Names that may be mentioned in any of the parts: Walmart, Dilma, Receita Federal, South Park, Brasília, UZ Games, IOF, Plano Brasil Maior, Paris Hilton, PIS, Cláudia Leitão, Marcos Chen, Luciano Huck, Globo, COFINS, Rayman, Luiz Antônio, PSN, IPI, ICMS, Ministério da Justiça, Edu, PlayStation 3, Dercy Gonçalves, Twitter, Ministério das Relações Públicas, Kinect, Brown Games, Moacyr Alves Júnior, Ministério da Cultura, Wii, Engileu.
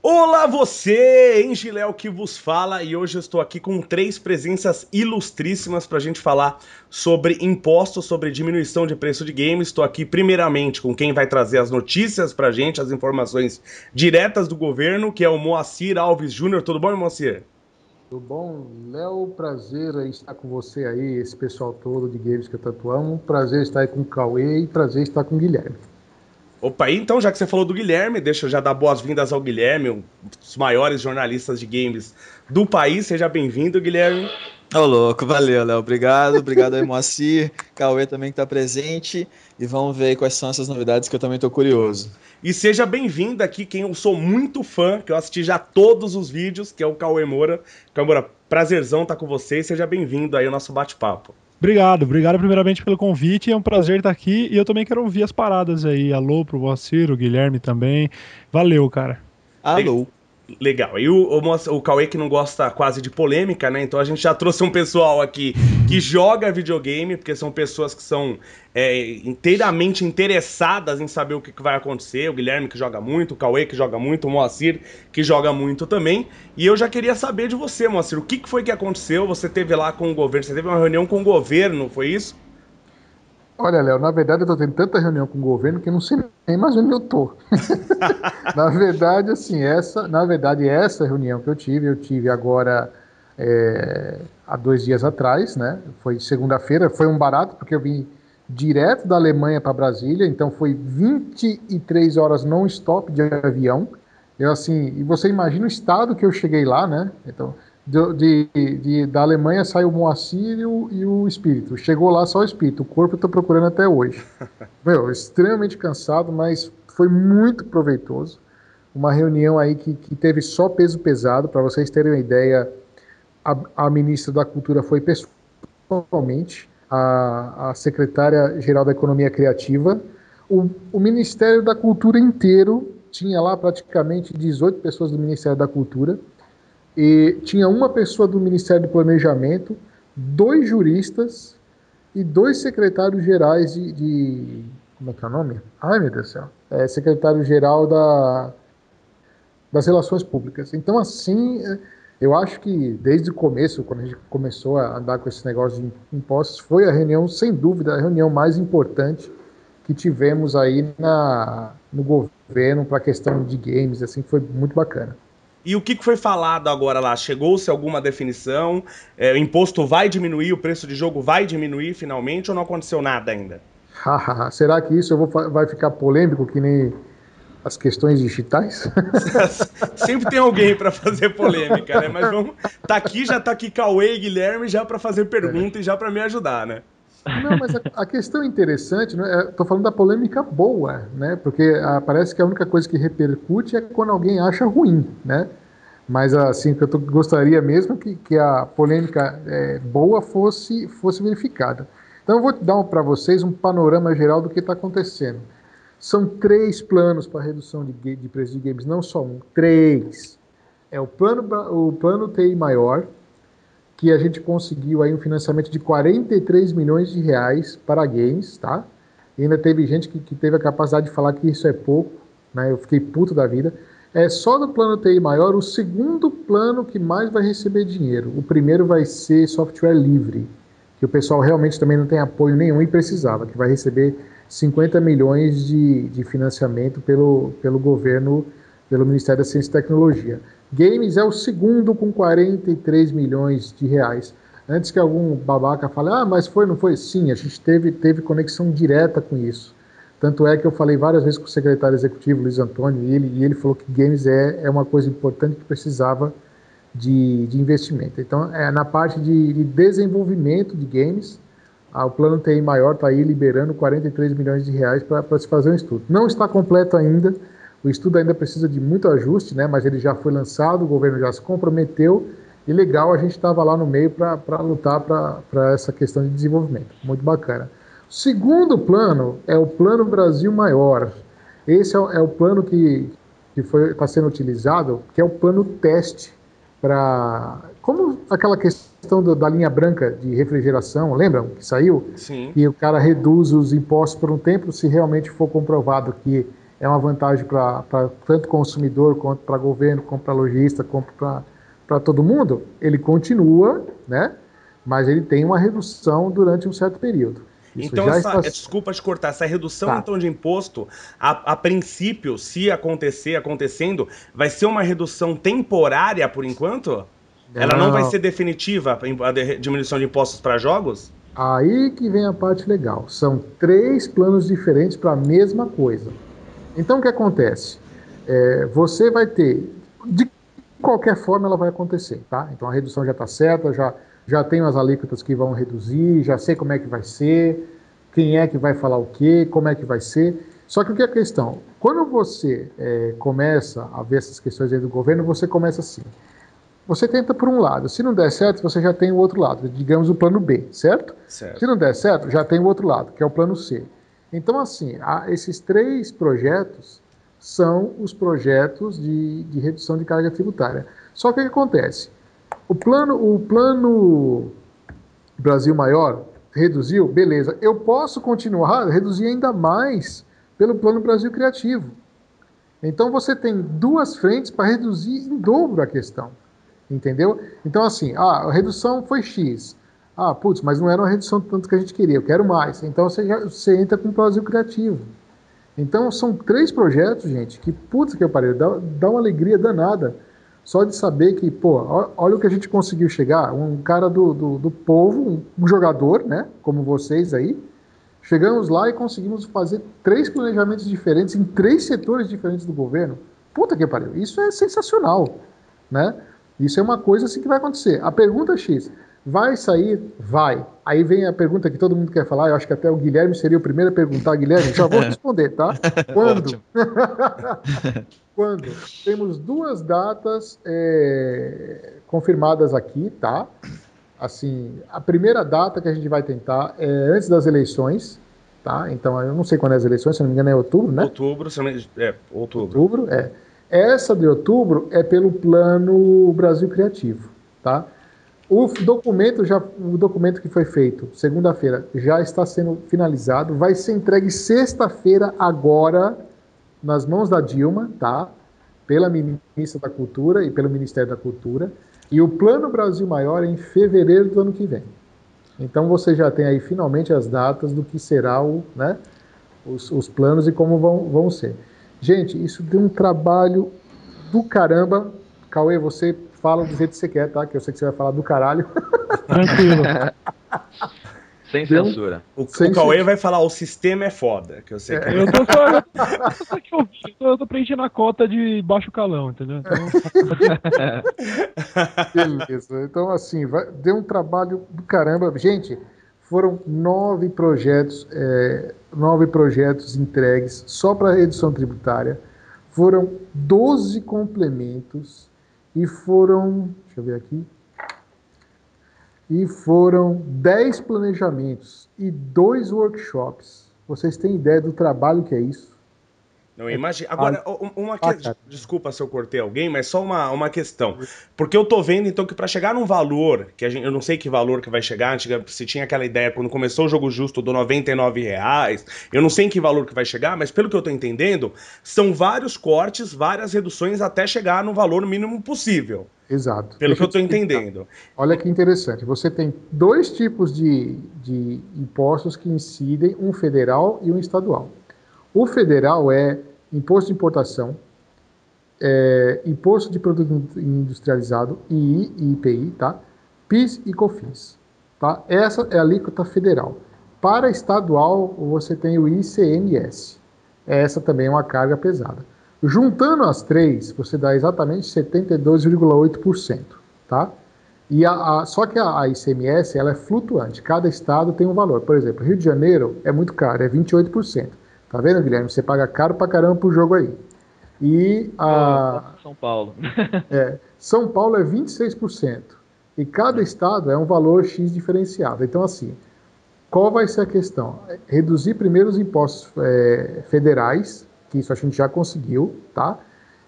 Olá você, Engileu que vos fala, e hoje eu estou aqui com três presenças ilustríssimas para a gente falar sobre impostos, sobre diminuição de preço de games. Estou aqui primeiramente com quem vai trazer as notícias para a gente, as informações diretas do governo, que é o Moacyr Alves Júnior. Tudo bom, Moacyr? Tudo bom, Léo, prazer estar com você aí, esse pessoal todo de games que eu tanto amo. Prazer estar aí com o Cauê e prazer estar com o Guilherme. Opa, então já que você falou do Guilherme, deixa eu já dar boas-vindas ao Guilherme, um dos maiores jornalistas de games do país. Seja bem-vindo, Guilherme. Ô, louco, valeu, Léo. Obrigado aí, Moacyr, Cauê também que tá presente, e vamos ver aí quais são essas novidades que eu também tô curioso. E seja bem-vindo aqui quem eu sou muito fã, que eu assisti já todos os vídeos, que é o Cauê Moura. Cauê Moura, prazerzão tá com vocês, seja bem-vindo aí ao nosso bate-papo. Obrigado primeiramente pelo convite, é um prazer estar aqui e eu também quero ouvir as paradas aí. Alô pro Moacyr, o Guilherme também, valeu, cara. Alô. Legal, e o Cauê que não gosta quase de polêmica, né, então a gente já trouxe um pessoal aqui que joga videogame, porque são pessoas que são inteiramente interessadas em saber o que vai acontecer. O Guilherme que joga muito, o Cauê que joga muito, o Moacyr que joga muito também. E eu já queria saber de você, Moacyr, o que foi que aconteceu? Você teve lá com o governo, você teve uma reunião com o governo, foi isso? Olha, Léo, na verdade eu tô tendo tanta reunião com o governo que eu não sei nem mais onde eu tô. Na verdade, essa reunião que eu tive agora há 2 dias atrás, né? Foi segunda-feira, foi um barato, porque eu vim direto da Alemanha para Brasília, então foi 23 horas non-stop de avião. Eu assim, e você imagina o estado que eu cheguei lá, né? Então, da Alemanha saiu o Moacyr e o espírito. Chegou lá só o espírito, o corpo eu tô procurando até hoje. Meu, extremamente cansado, mas foi muito proveitoso. Uma reunião aí que teve só peso pesado, para vocês terem uma ideia, a ministra da Cultura foi pessoalmente, a secretária-geral da Economia Criativa, o Ministério da Cultura inteiro, tinha lá praticamente 18 pessoas do Ministério da Cultura, e tinha uma pessoa do Ministério do Planejamento, 2 juristas e 2 secretários gerais de como é que é o nome? Ai, meu Deus do céu. É secretário-geral das Relações Públicas. Então, assim, eu acho que desde o começo, quando a gente começou a andar com esse negócio de impostos, foi a reunião, sem dúvida, a reunião mais importante que tivemos aí no governo para a questão de games, assim, foi muito bacana. E o que foi falado agora lá? Chegou-se alguma definição? O imposto vai diminuir? O preço de jogo vai diminuir finalmente ou não aconteceu nada ainda? Será que isso vai ficar polêmico que nem as questões digitais? Sempre tem alguém para fazer polêmica, né? Mas vamos... Tá aqui Cauê e Guilherme já para fazer pergunta e já para me ajudar, né? Não, mas a questão interessante, né? Estou falando da polêmica boa, né? Porque parece que a única coisa que repercute é quando alguém acha ruim, né? Mas assim, que eu gostaria mesmo que a polêmica boa fosse verificada. Então eu vou dar para vocês um panorama geral do que está acontecendo. São 3 planos para redução de preço de games, não só um, 3. É o plano TI Maior, que a gente conseguiu aí um financiamento de 43 milhões de reais para games, tá? E ainda teve gente que teve a capacidade de falar que isso é pouco, né? Eu fiquei puto da vida. É só no plano TI Maior o segundo plano que mais vai receber dinheiro. O primeiro vai ser software livre, que o pessoal realmente também não tem apoio nenhum e precisava, que vai receber 50 milhões de financiamento pelo governo, pelo Ministério da Ciência e Tecnologia. Games é o segundo com 43 milhões de reais. Antes que algum babaca fale, mas foi, não foi? Sim, a gente teve conexão direta com isso. Tanto é que eu falei várias vezes com o secretário executivo, Luiz Antônio, e ele falou que games é uma coisa importante que precisava de investimento. Então, na parte de desenvolvimento de games, o plano TI Maior está aí liberando 43 milhões de reais para se fazer um estudo. Não está completo ainda. O estudo ainda precisa de muito ajuste, né? Mas ele já foi lançado, o governo já se comprometeu e legal, a gente estava lá no meio para lutar para essa questão de desenvolvimento. Muito bacana. O segundo plano é o Plano Brasil Maior. Esse é o plano que está sendo utilizado, que é o plano teste para... Como aquela questão da linha branca de refrigeração, lembram que saiu? Sim. E o cara reduz os impostos por um tempo, se realmente for comprovado que é uma vantagem para tanto consumidor, quanto para governo, quanto para lojista, quanto para todo mundo, ele continua, né? Mas ele tem uma redução durante um certo período. Isso então, desculpa te cortar, essa redução tá. Então, de imposto, a princípio, se acontecendo, vai ser uma redução temporária por enquanto? Não. Ela não vai ser definitiva, a diminuição de impostos para jogos? Aí que vem a parte legal. São 3 planos diferentes para a mesma coisa. Então, o que acontece? Você vai ter... De qualquer forma, ela vai acontecer, tá? Então, a redução já está certa, já tenho as alíquotas que vão reduzir, já sei como é que vai ser, quem é que vai falar o quê, como é que vai ser. Só que o que é a questão? Quando você começa a ver essas questões aí do governo, você começa assim. Você tenta por um lado. Se não der certo, você já tem o outro lado. Digamos o plano B, certo? Se não der certo, já tem o outro lado, que é o plano C. Então, assim, esses 3 projetos são os projetos de redução de carga tributária. Só que o que acontece? O plano Brasil Maior reduziu, beleza. Eu posso continuar a reduzir ainda mais pelo Plano Brasil Criativo. Então você tem 2 frentes para reduzir em dobro a questão. Entendeu? Então assim, a redução foi X. Ah, putz, mas não era uma redução tanto que a gente queria, eu quero mais. Então você entra com o Brasil Criativo. Então são 3 projetos, gente, que putz que eu parei, dá uma alegria danada. Só de saber que, pô, olha o que a gente conseguiu chegar. Um cara do povo, um jogador, né? Como vocês aí. Chegamos lá e conseguimos fazer 3 planejamentos diferentes em 3 setores diferentes do governo. Puta que pariu. Isso é sensacional, né? Isso é uma coisa assim que vai acontecer. A pergunta X, vai sair? Vai. Aí vem a pergunta que todo mundo quer falar. Eu acho que até o Guilherme seria o primeiro a perguntar. Guilherme, já vou responder, tá? Quando? Quando? Temos 2 datas confirmadas aqui, tá? Assim, a primeira data que a gente vai tentar é antes das eleições, tá? Então, eu não sei quando é as eleições, se não me engano é outubro, né? Outubro. Essa de outubro é pelo Plano Brasil Criativo, tá? O documento que foi feito segunda-feira já está sendo finalizado, vai ser entregue sexta-feira agora, nas mãos da Dilma, tá? Pela Ministra da Cultura e pelo Ministério da Cultura. E o Plano Brasil Maior é em fevereiro do ano que vem. Então você já tem aí finalmente as datas do que será os planos e como vão ser. Gente, isso deu um trabalho do caramba. Cauê, você fala do jeito que você quer, tá? Que eu sei que você vai falar do caralho. Tranquilo. Sem censura. O Cauê vai falar, o sistema é foda, que eu sei que... Eu tô preenchendo a cota de baixo calão, entendeu? Então... Beleza. Então, assim, deu um trabalho do caramba. Gente, foram 9 projetos, 9 projetos entregues só para redução tributária. Foram 12 complementos e foram... Deixa eu ver aqui. E foram 10 planejamentos e 2 workshops. Vocês têm ideia do trabalho que é isso? Não, imagina. Agora, desculpa se eu cortei alguém, mas só uma questão. Porque eu tô vendo, então, que para chegar num valor, que eu não sei que valor que vai chegar, se tinha aquela ideia quando começou o Jogo Justo do R$99, eu não sei em que valor que vai chegar, mas pelo que eu tô entendendo, são vários cortes, várias reduções até chegar no valor mínimo possível. Exato. Pelo que eu estou entendendo. Olha que interessante. Você tem 2 tipos de impostos que incidem, um federal e um estadual. O federal é imposto de importação, imposto de produto industrializado, II e IPI, tá? PIS e COFINS. Tá? Essa é a alíquota federal. Para estadual, você tem o ICMS. Essa também é uma carga pesada. Juntando as 3, você dá exatamente 72,8%, tá? E só que a ICMS, ela é flutuante, cada estado tem um valor. Por exemplo, Rio de Janeiro é muito caro, é 28%. Tá vendo, Guilherme? Você paga caro pra caramba pro jogo aí. E São Paulo. São Paulo é 26%. E cada estado é um valor X diferenciado. Então, assim, qual vai ser a questão? Reduzir primeiro os impostos federais, que isso a gente já conseguiu, tá?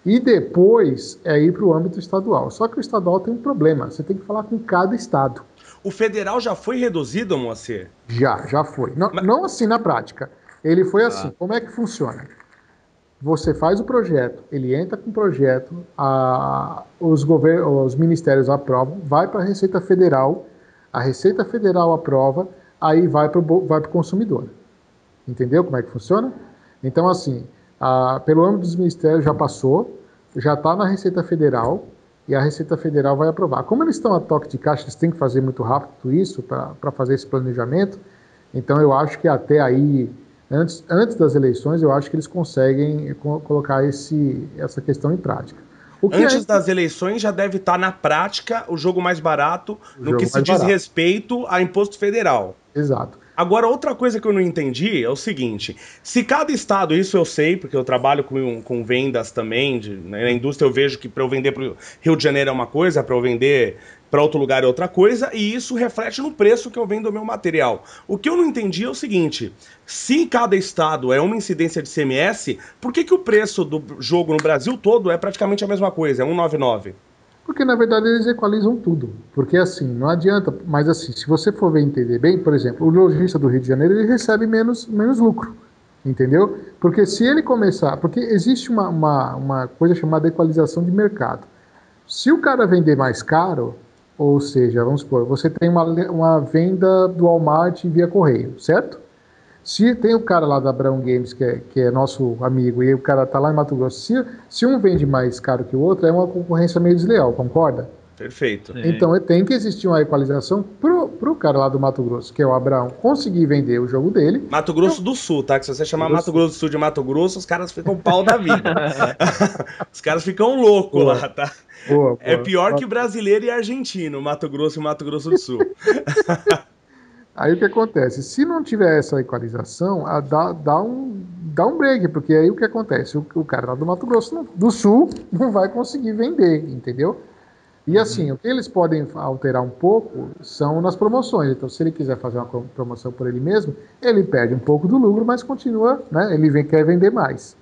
E depois é ir para o âmbito estadual. Só que o estadual tem um problema, você tem que falar com cada estado. O federal já foi reduzido, Moacyr? Já foi. Não, mas... não assim na prática. Ele foi assim, como é que funciona? Você faz o projeto, ele entra com o projeto, os ministérios aprovam, vai para a Receita Federal aprova, aí vai para o consumidor. Entendeu como é que funciona? Então, assim, pelo âmbito dos ministérios já passou, já está na Receita Federal e a Receita Federal vai aprovar. Como eles estão a toque de caixa, eles têm que fazer muito rápido isso para fazer esse planejamento, então eu acho que até aí... Antes das eleições, eu acho que eles conseguem colocar essa questão em prática. Antes das eleições já deve estar na prática o jogo mais barato no que se diz respeito a imposto federal. Exato. Agora, outra coisa que eu não entendi é o seguinte, se cada estado, isso eu sei, porque eu trabalho com vendas também, na indústria eu vejo que para eu vender para o Rio de Janeiro é uma coisa, para eu vender para outro lugar é outra coisa, e isso reflete no preço que eu vendo o meu material. O que eu não entendi é o seguinte, se cada estado é uma incidência de ICMS, por que o preço do jogo no Brasil todo é praticamente a mesma coisa, é 1,99? Porque, na verdade, eles equalizam tudo. Porque, assim, não adianta... Mas, assim, se você for ver entender bem, por exemplo, o lojista do Rio de Janeiro, ele recebe menos lucro, entendeu? Porque se ele começar... Porque existe uma coisa chamada equalização de mercado. Se o cara vender mais caro, ou seja, vamos supor, você tem uma venda do Walmart via correio, certo? Se tem o cara lá da Brown Games, que é nosso amigo, e o cara tá lá em Mato Grosso, se um vende mais caro que o outro, é uma concorrência meio desleal, concorda? Perfeito. É. Então tem que existir uma equalização pro cara lá do Mato Grosso, que é o Abraão, conseguir vender o jogo dele. Mato Grosso do Sul, tá? Que se você chamar Mato Grosso do Sul de Mato Grosso, os caras ficam pau da vida. Os caras ficam loucos lá, tá? Boa, é pior que brasileiro e argentino, Mato Grosso e Mato Grosso do Sul. Aí o que acontece? Se não tiver essa equalização, dá um break, porque aí o que acontece? O cara lá do Mato Grosso do Sul não vai conseguir vender, entendeu? E assim, o que eles podem alterar um pouco são nas promoções. Então, se ele quiser fazer uma promoção por ele mesmo, ele perde um pouco do lucro, mas continua, né? Ele quer vender mais.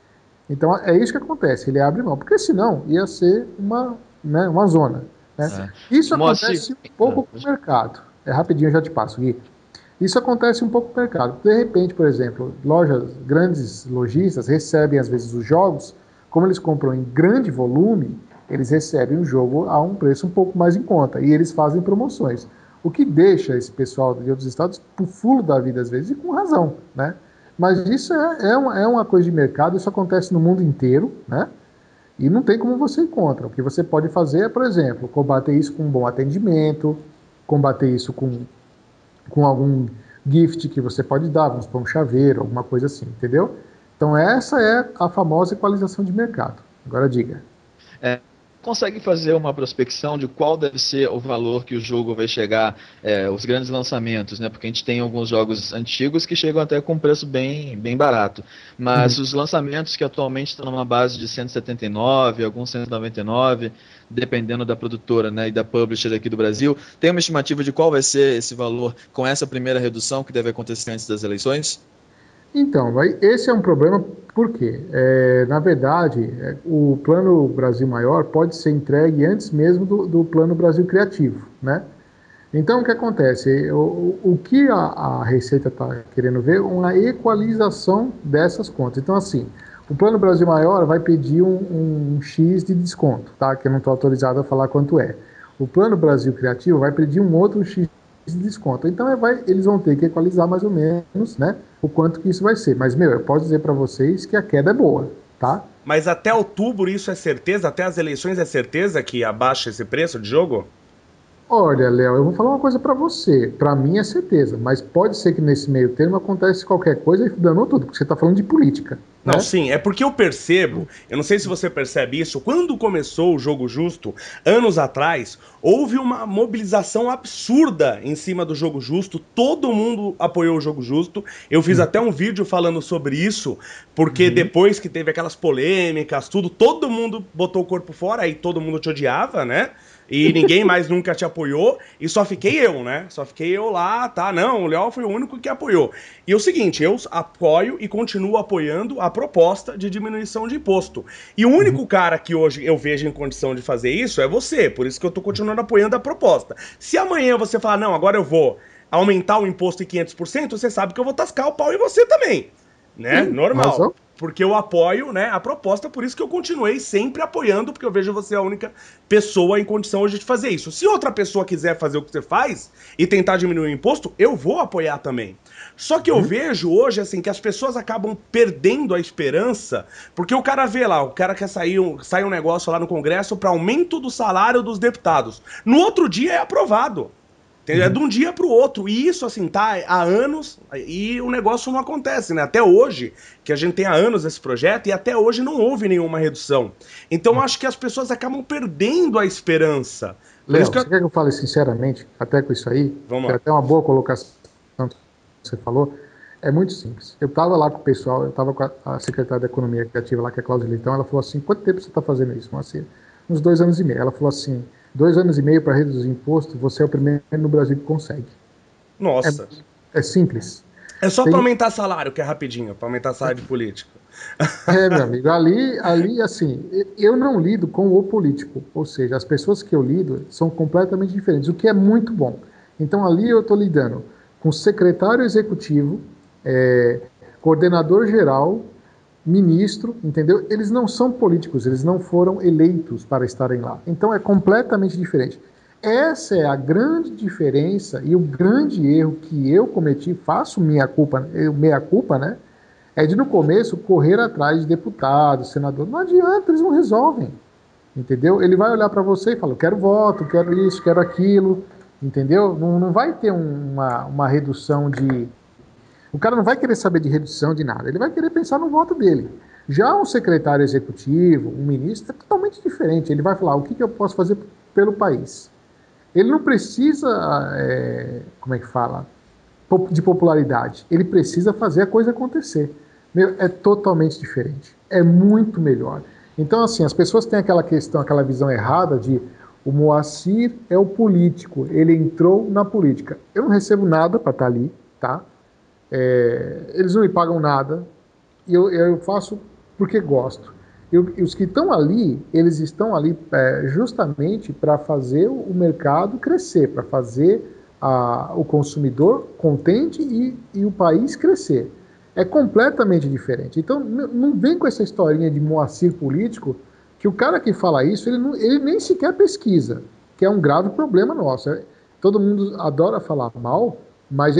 Então, é isso que acontece, ele abre mão, porque senão ia ser uma zona. Né? É. Isso acontece um pouco com o mercado. É rapidinho, eu já te passo, Gui. Isso acontece um pouco no mercado. De repente, por exemplo, grandes lojistas recebem, às vezes, os jogos, como eles compram em grande volume, eles recebem o jogo a um preço um pouco mais em conta, e eles fazem promoções. O que deixa esse pessoal de outros estados pro fulo da vida, às vezes, e com razão, né? Mas isso é uma coisa de mercado, isso acontece no mundo inteiro, né? E não tem como você ir contra. O que você pode fazer é, por exemplo, combater isso com um bom atendimento, combater isso com algum gift que você pode dar, vamos pôr um chaveiro, alguma coisa assim, entendeu? Então essa é a famosa equalização de mercado. Agora diga. Consegue fazer uma prospecção de qual deve ser o valor que o jogo vai chegar, os grandes lançamentos, né? Porque a gente tem alguns jogos antigos que chegam até com um preço bem barato. Mas os lançamentos que atualmente estão numa base de 179, alguns 199, dependendo da produtora, né, e da publisher aqui do Brasil, tem uma estimativa de qual vai ser esse valor com essa primeira redução que deve acontecer antes das eleições? Então, esse é um problema porque, na verdade, o Plano Brasil Maior pode ser entregue antes mesmo do Plano Brasil Criativo, né? Então, o que acontece? O que a Receita está querendo ver é uma equalização dessas contas. Então, assim, o Plano Brasil Maior vai pedir um X de desconto, tá? Que eu não estou autorizado a falar quanto é. O Plano Brasil Criativo vai pedir um outro X de desconto. Então, eles vão ter que equalizar mais ou menos, né? O quanto que isso vai ser. Mas, eu posso dizer para vocês que a queda é boa, tá? Mas até outubro isso é certeza? Até as eleições é certeza que abaixa esse preço de jogo? Olha, Léo, eu vou falar uma coisa para você. Para mim é certeza, mas pode ser que nesse meio termo aconteça qualquer coisa e danou tudo, porque você está falando de política. Não, né? Sim, é porque eu percebo, eu não sei se você percebe isso, quando começou o Jogo Justo, anos atrás, houve uma mobilização absurda em cima do Jogo Justo, todo mundo apoiou o Jogo Justo, eu fiz até um vídeo falando sobre isso, porque depois que teve aquelas polêmicas, tudo, todo mundo botou o corpo fora, aí todo mundo te odiava, né? E ninguém mais nunca te apoiou, e só fiquei eu, né? Só fiquei eu lá, tá? Não, o Léo foi o único que apoiou. E é o seguinte, eu apoio e continuo apoiando a proposta de diminuição de imposto. E o único cara que hoje eu vejo em condição de fazer isso é você, por isso que eu tô continuando apoiando a proposta. Se amanhã você falar, não, agora eu vou aumentar o imposto em 500%, você sabe que eu vou tascar o pau em você também, né? Normal. porque eu apoio, né, a proposta, por isso que eu continuei sempre apoiando, porque eu vejo você a única pessoa em condição hoje de fazer isso. Se outra pessoa quiser fazer o que você faz e tentar diminuir o imposto, eu vou apoiar também. Só que eu vejo hoje, assim, que as pessoas acabam perdendo a esperança, porque o cara vê lá, o cara quer sair um negócio lá no Congresso para aumento do salário dos deputados. No outro dia é aprovado. É de um dia para o outro, e isso assim tá há anos e o negócio não acontece, né? Até hoje, que a gente tem há anos esse projeto e até hoje não houve nenhuma redução. Então acho que as pessoas acabam perdendo a esperança. Léo, você quer que eu fale sinceramente, até com isso aí? Vamos lá. Até uma boa colocação que você falou, é muito simples. Eu estava lá com o pessoal, eu estava com a secretária da Economia Criativa lá, que é a Cláudia Leitão, ela falou assim, quanto tempo você está fazendo isso? Assim, uns 2 anos e meio. Ela falou assim, 2 anos e meio para reduzir imposto, você é o primeiro no Brasil que consegue. Nossa. É simples. É só para aumentar salário, que é rapidinho, para aumentar salário de político. É, meu amigo, ali, assim, eu não lido com o político, ou seja, as pessoas que eu lido são completamente diferentes, o que é muito bom. Então ali eu estou lidando com secretário executivo, coordenador geral, ministro, entendeu? Eles não são políticos, eles não foram eleitos para estarem lá. Então é completamente diferente. Essa é a grande diferença e o grande erro que eu cometi, faço meia culpa, né? É de no começo correr atrás de deputado, senador. Não adianta, eles não resolvem, entendeu? Ele vai olhar para você e fala, eu quero voto, quero isso, quero aquilo, entendeu? Não vai ter uma redução de... O cara não vai querer saber de redução de nada, ele vai querer pensar no voto dele. Já um secretário executivo, um ministro, é totalmente diferente. Ele vai falar, o que eu posso fazer pelo país? Ele não precisa, como é que fala, de popularidade. Ele precisa fazer a coisa acontecer. Meu, é totalmente diferente. É muito melhor. Então, assim, as pessoas têm aquela questão, aquela visão errada de o Moacyr é o político, ele entrou na política. Eu não recebo nada para estar ali, tá? Eles não me pagam nada, eu faço porque gosto. E os que estão ali, eles estão ali justamente para fazer o mercado crescer, para fazer o consumidor contente e o país crescer. É completamente diferente. Então, não vem com essa historinha de Moacyr político, que o cara que fala isso, ele nem sequer pesquisa, que é um grave problema nosso. Todo mundo adora falar mal, mas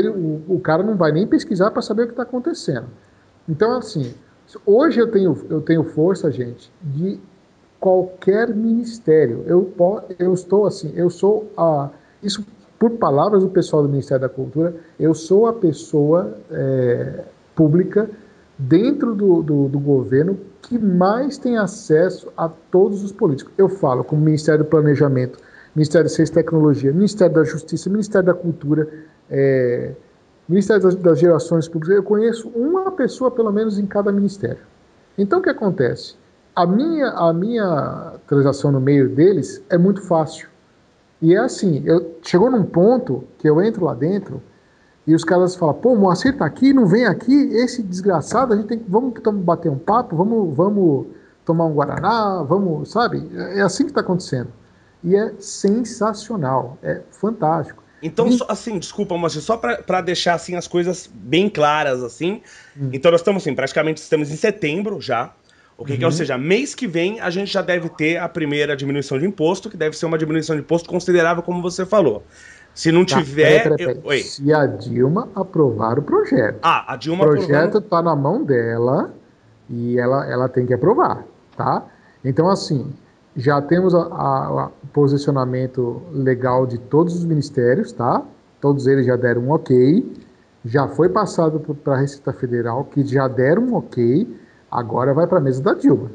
o cara não vai nem pesquisar para saber o que está acontecendo. Então, assim, hoje eu tenho força, gente, de qualquer ministério. Eu estou assim, eu sou a... Isso, por palavras do pessoal do Ministério da Cultura, eu sou a pessoa pública dentro do governo que mais tem acesso a todos os políticos. Eu falo com o Ministério do Planejamento, Ministério da Ciência e Tecnologia, Ministério da Justiça, Ministério da Cultura, Ministério das Gerações Públicas. Eu conheço uma pessoa, pelo menos, em cada ministério. Então, o que acontece? A minha transação no meio deles é muito fácil. E é assim, chegou num ponto que eu entro lá dentro e os caras falam, pô, o Moacyr tá aqui, não vem aqui, esse desgraçado, a gente tem que, vamos bater um papo, vamos tomar um guaraná, vamos, sabe? É assim que está acontecendo. E é sensacional, é fantástico. Então, assim, desculpa, Moacyr, só para deixar assim, as coisas bem claras, assim. Então nós estamos, assim, praticamente estamos em setembro já, ou seja, mês que vem a gente já deve ter a primeira diminuição de imposto, que deve ser uma diminuição de imposto considerável, como você falou. Se não tiver... Pera. Se a Dilma aprovar o projeto. Ah, a Dilma aprovou. O projeto está na mão dela e ela tem que aprovar, tá? Então, assim... Já temos o posicionamento legal de todos os ministérios, tá? Todos eles já deram um ok. Já foi passado para a Receita Federal, que já deram um ok. Agora vai para a mesa da Dilma.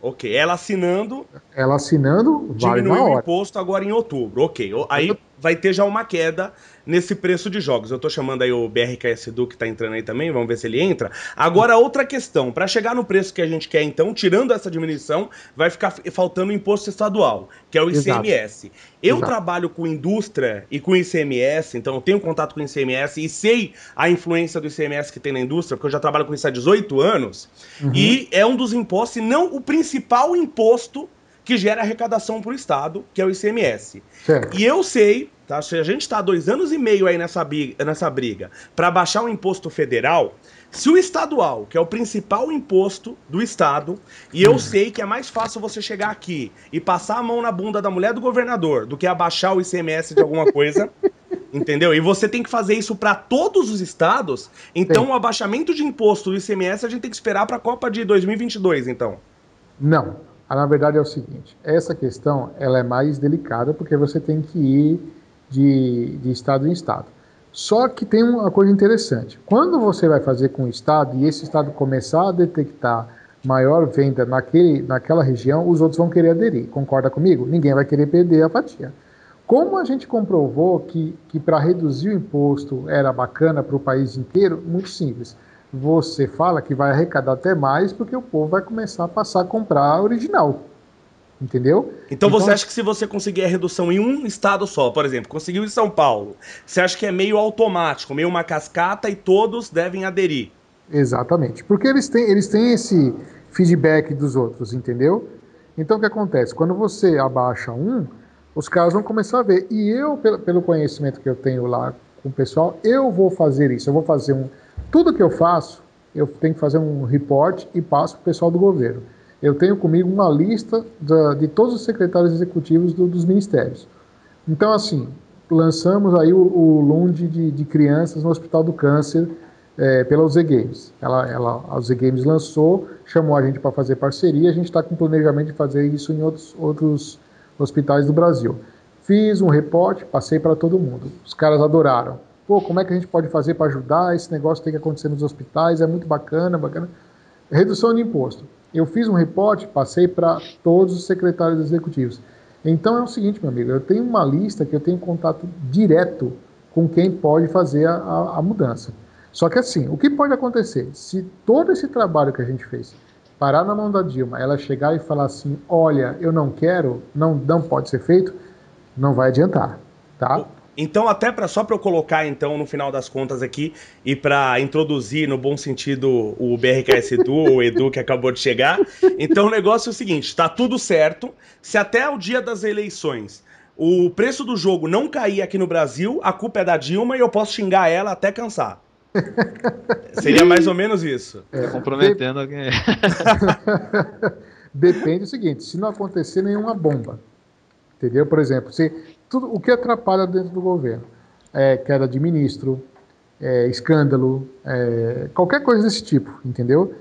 Ok, ela assinando... Ela assinando, vai na hora. Diminuiu o imposto agora em outubro, ok. Aí vai ter já uma queda nesse preço de jogos. Eu estou chamando aí o BRKsEDU, que está entrando aí também, vamos ver se ele entra. Agora, outra questão, para chegar no preço que a gente quer, então, tirando essa diminuição, vai ficar faltando o imposto estadual, que é o ICMS. Exato. Eu trabalho com indústria e com ICMS, então eu tenho contato com o ICMS e sei a influência do ICMS que tem na indústria, porque eu já trabalho com isso há 18 anos, e é um dos impostos, e não o principal imposto que gera arrecadação para o Estado, que é o ICMS. Certo. E eu sei, tá, se a gente está há 2 anos e meio aí nessa briga para baixar o imposto federal, Se o estadual, que é o principal imposto do estado, e eu sei que é mais fácil você chegar aqui e passar a mão na bunda da mulher do governador do que abaixar o ICMS de alguma coisa, entendeu? E você tem que fazer isso para todos os estados, então o abaixamento de imposto do ICMS a gente tem que esperar para a Copa de 2022, então. Não, na verdade é o seguinte, essa questão ela é mais delicada porque você tem que ir de estado em estado. Só que tem uma coisa interessante. Quando você vai fazer com o Estado e esse Estado começar a detectar maior venda naquela região, os outros vão querer aderir. Concorda comigo? Ninguém vai querer perder a fatia. Como a gente comprovou que para reduzir o imposto era bacana para o país inteiro, muito simples. Você fala que vai arrecadar até mais porque o povo vai começar a passar a comprar original. Entendeu? Então você acha que se você conseguir a redução em um estado só, por exemplo, conseguiu em São Paulo, você acha que é meio automático, meio uma cascata e todos devem aderir? Exatamente, porque eles têm esse feedback dos outros, entendeu? Então o que acontece? Quando você abaixa um, os caras vão começar a ver. E eu, pelo conhecimento que eu tenho lá com o pessoal, eu vou fazer isso, eu vou fazer tudo que eu faço, eu tenho que fazer um report e passo para o pessoal do governo. Eu tenho comigo uma lista de todos os secretários executivos dos ministérios. Então, assim, lançamos aí o Lunde de crianças no Hospital do Câncer pela UZ Games. A UZ Games lançou, chamou a gente para fazer parceria, a gente está com planejamento de fazer isso em outros hospitais do Brasil. Fiz um reporte, passei para todo mundo. Os caras adoraram. Pô, como é que a gente pode fazer para ajudar? Esse negócio tem que acontecer nos hospitais, é muito bacana, bacana. Redução de imposto. Eu fiz um reporte, passei para todos os secretários executivos. Então é o seguinte, meu amigo, eu tenho uma lista que eu tenho contato direto com quem pode fazer a mudança. Só que assim, o que pode acontecer? Se todo esse trabalho que a gente fez parar na mão da Dilma, ela chegar e falar assim, olha, eu não quero, não pode ser feito, não vai adiantar, tá? Então, até só para eu colocar, então, no final das contas aqui, e para introduzir, no bom sentido, o BRKsEDU, o Edu que acabou de chegar. Então, o negócio é o seguinte, tá tudo certo. Se até o dia das eleições o preço do jogo não cair aqui no Brasil, a culpa é da Dilma e eu posso xingar ela até cansar. Seria mais ou menos isso. Tô comprometendo alguém. Depende do seguinte, se não acontecer nenhuma bomba, entendeu? Por exemplo, se... Tudo o que atrapalha dentro do governo, queda de ministro, escândalo, qualquer coisa desse tipo, entendeu?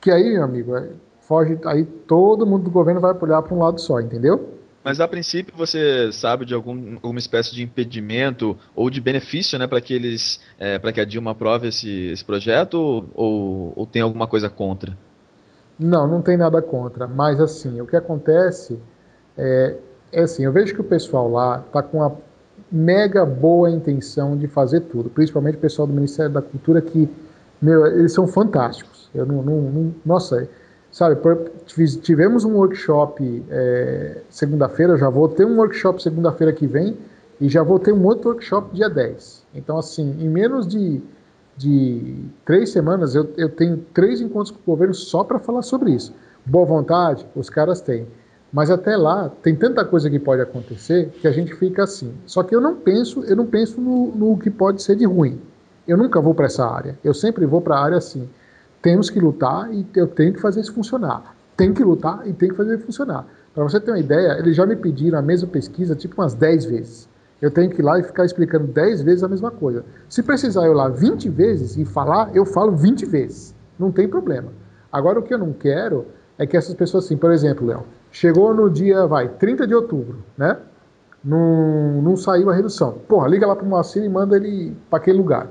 Que aí, meu amigo, foge, aí todo mundo do governo vai olhar para um lado só, entendeu? Mas a princípio você sabe de alguma espécie de impedimento ou de benefício, né, para que eles, para que a Dilma aprove esse projeto ou tem alguma coisa contra? Não, não tem nada contra, mas assim, o que acontece é assim, eu vejo que o pessoal lá está com uma mega boa intenção de fazer tudo, principalmente o pessoal do Ministério da Cultura, que, meu, eles são fantásticos. Eu não nossa, sabe, tivemos um workshop segunda-feira, já vou ter um workshop segunda-feira que vem, e já vou ter um outro workshop dia 10. Então, assim, em menos de 3 semanas, eu tenho 3 encontros com o governo só para falar sobre isso. Boa vontade, os caras têm. Mas até lá, tem tanta coisa que pode acontecer que a gente fica assim. Só que eu não penso no que pode ser de ruim. Eu nunca vou para essa área. Eu sempre vou para a área assim. Temos que lutar e eu tenho que fazer isso funcionar. Tem que lutar e tem que fazer isso funcionar. Para você ter uma ideia, eles já me pediram a mesma pesquisa tipo umas 10 vezes. Eu tenho que ir lá e ficar explicando 10 vezes a mesma coisa. Se precisar eu ir lá 20 vezes e falar, eu falo 20 vezes. Não tem problema. Agora, o que eu não quero é que essas pessoas assim, por exemplo, Léo, chegou no dia, 30 de outubro, né? Não saiu a redução. Porra, liga lá pro Moacyr e manda ele pra aquele lugar.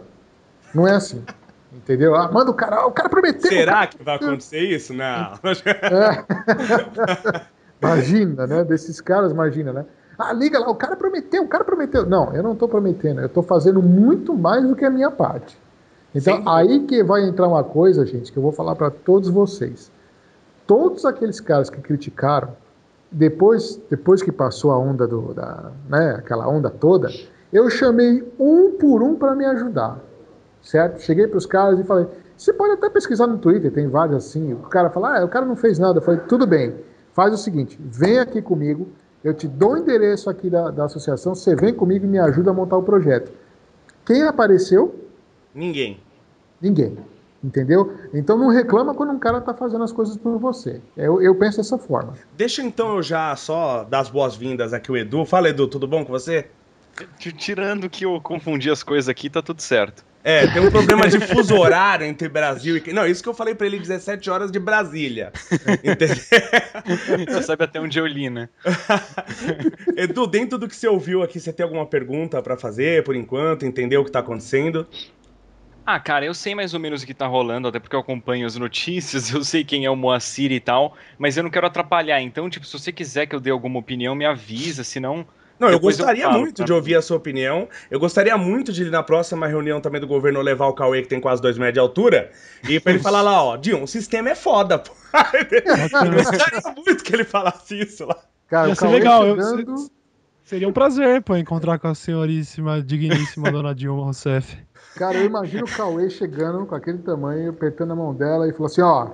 Não é assim, entendeu? Ah, manda o cara prometeu. Será que vai acontecer isso? Não. Imagina, né? Desses caras, imagina, né? Ah, liga lá, o cara prometeu. Não, eu não tô prometendo, eu tô fazendo muito mais do que a minha parte. Então, aí que vai entrar uma coisa, gente, que eu vou falar para todos vocês. Todos aqueles caras que criticaram, depois que passou a onda aquela onda toda, eu chamei um por um para me ajudar, certo? Cheguei para os caras e falei, você pode até pesquisar no Twitter, tem vários assim, o cara fala, o cara não fez nada. Eu falei, tudo bem, faz o seguinte, vem aqui comigo, eu te dou o endereço aqui da associação, você vem comigo e me ajuda a montar o projeto. Quem apareceu? Ninguém. Entendeu? Então não reclama quando um cara tá fazendo as coisas por você. Eu penso dessa forma. Deixa então eu já só dar as boas-vindas aqui o Edu. Fala, Edu, tudo bom com você? Tirando que eu confundi as coisas aqui, tá tudo certo. É, tem um problema de fuso horário entre Brasil e... Não, isso que eu falei pra ele, 17 horas de Brasília. Entendeu? Você sabe até onde eu li, né? Edu, dentro do que você ouviu aqui, você tem alguma pergunta pra fazer, por enquanto? Entendeu o que tá acontecendo? Ah, cara, eu sei mais ou menos o que tá rolando, até porque eu acompanho as notícias, eu sei quem é o Moacyr e tal, mas eu não quero atrapalhar, então, tipo, se você quiser que eu dê alguma opinião, me avisa, senão... Não, eu gostaria muito de ouvir a sua opinião, eu gostaria muito de ir na próxima reunião também do governo levar o Cauê, que tem quase 2 metros de altura, e pra ele falar lá, ó, Dilma, o sistema é foda, pô. Eu gostaria muito que ele falasse isso lá. Cara, ia ser legal, seria um prazer, pô, encontrar com a senhoríssima, digníssima dona Dilma Rousseff. Cara, eu imagino o Cauê chegando com aquele tamanho, apertando a mão dela e falou assim, ó,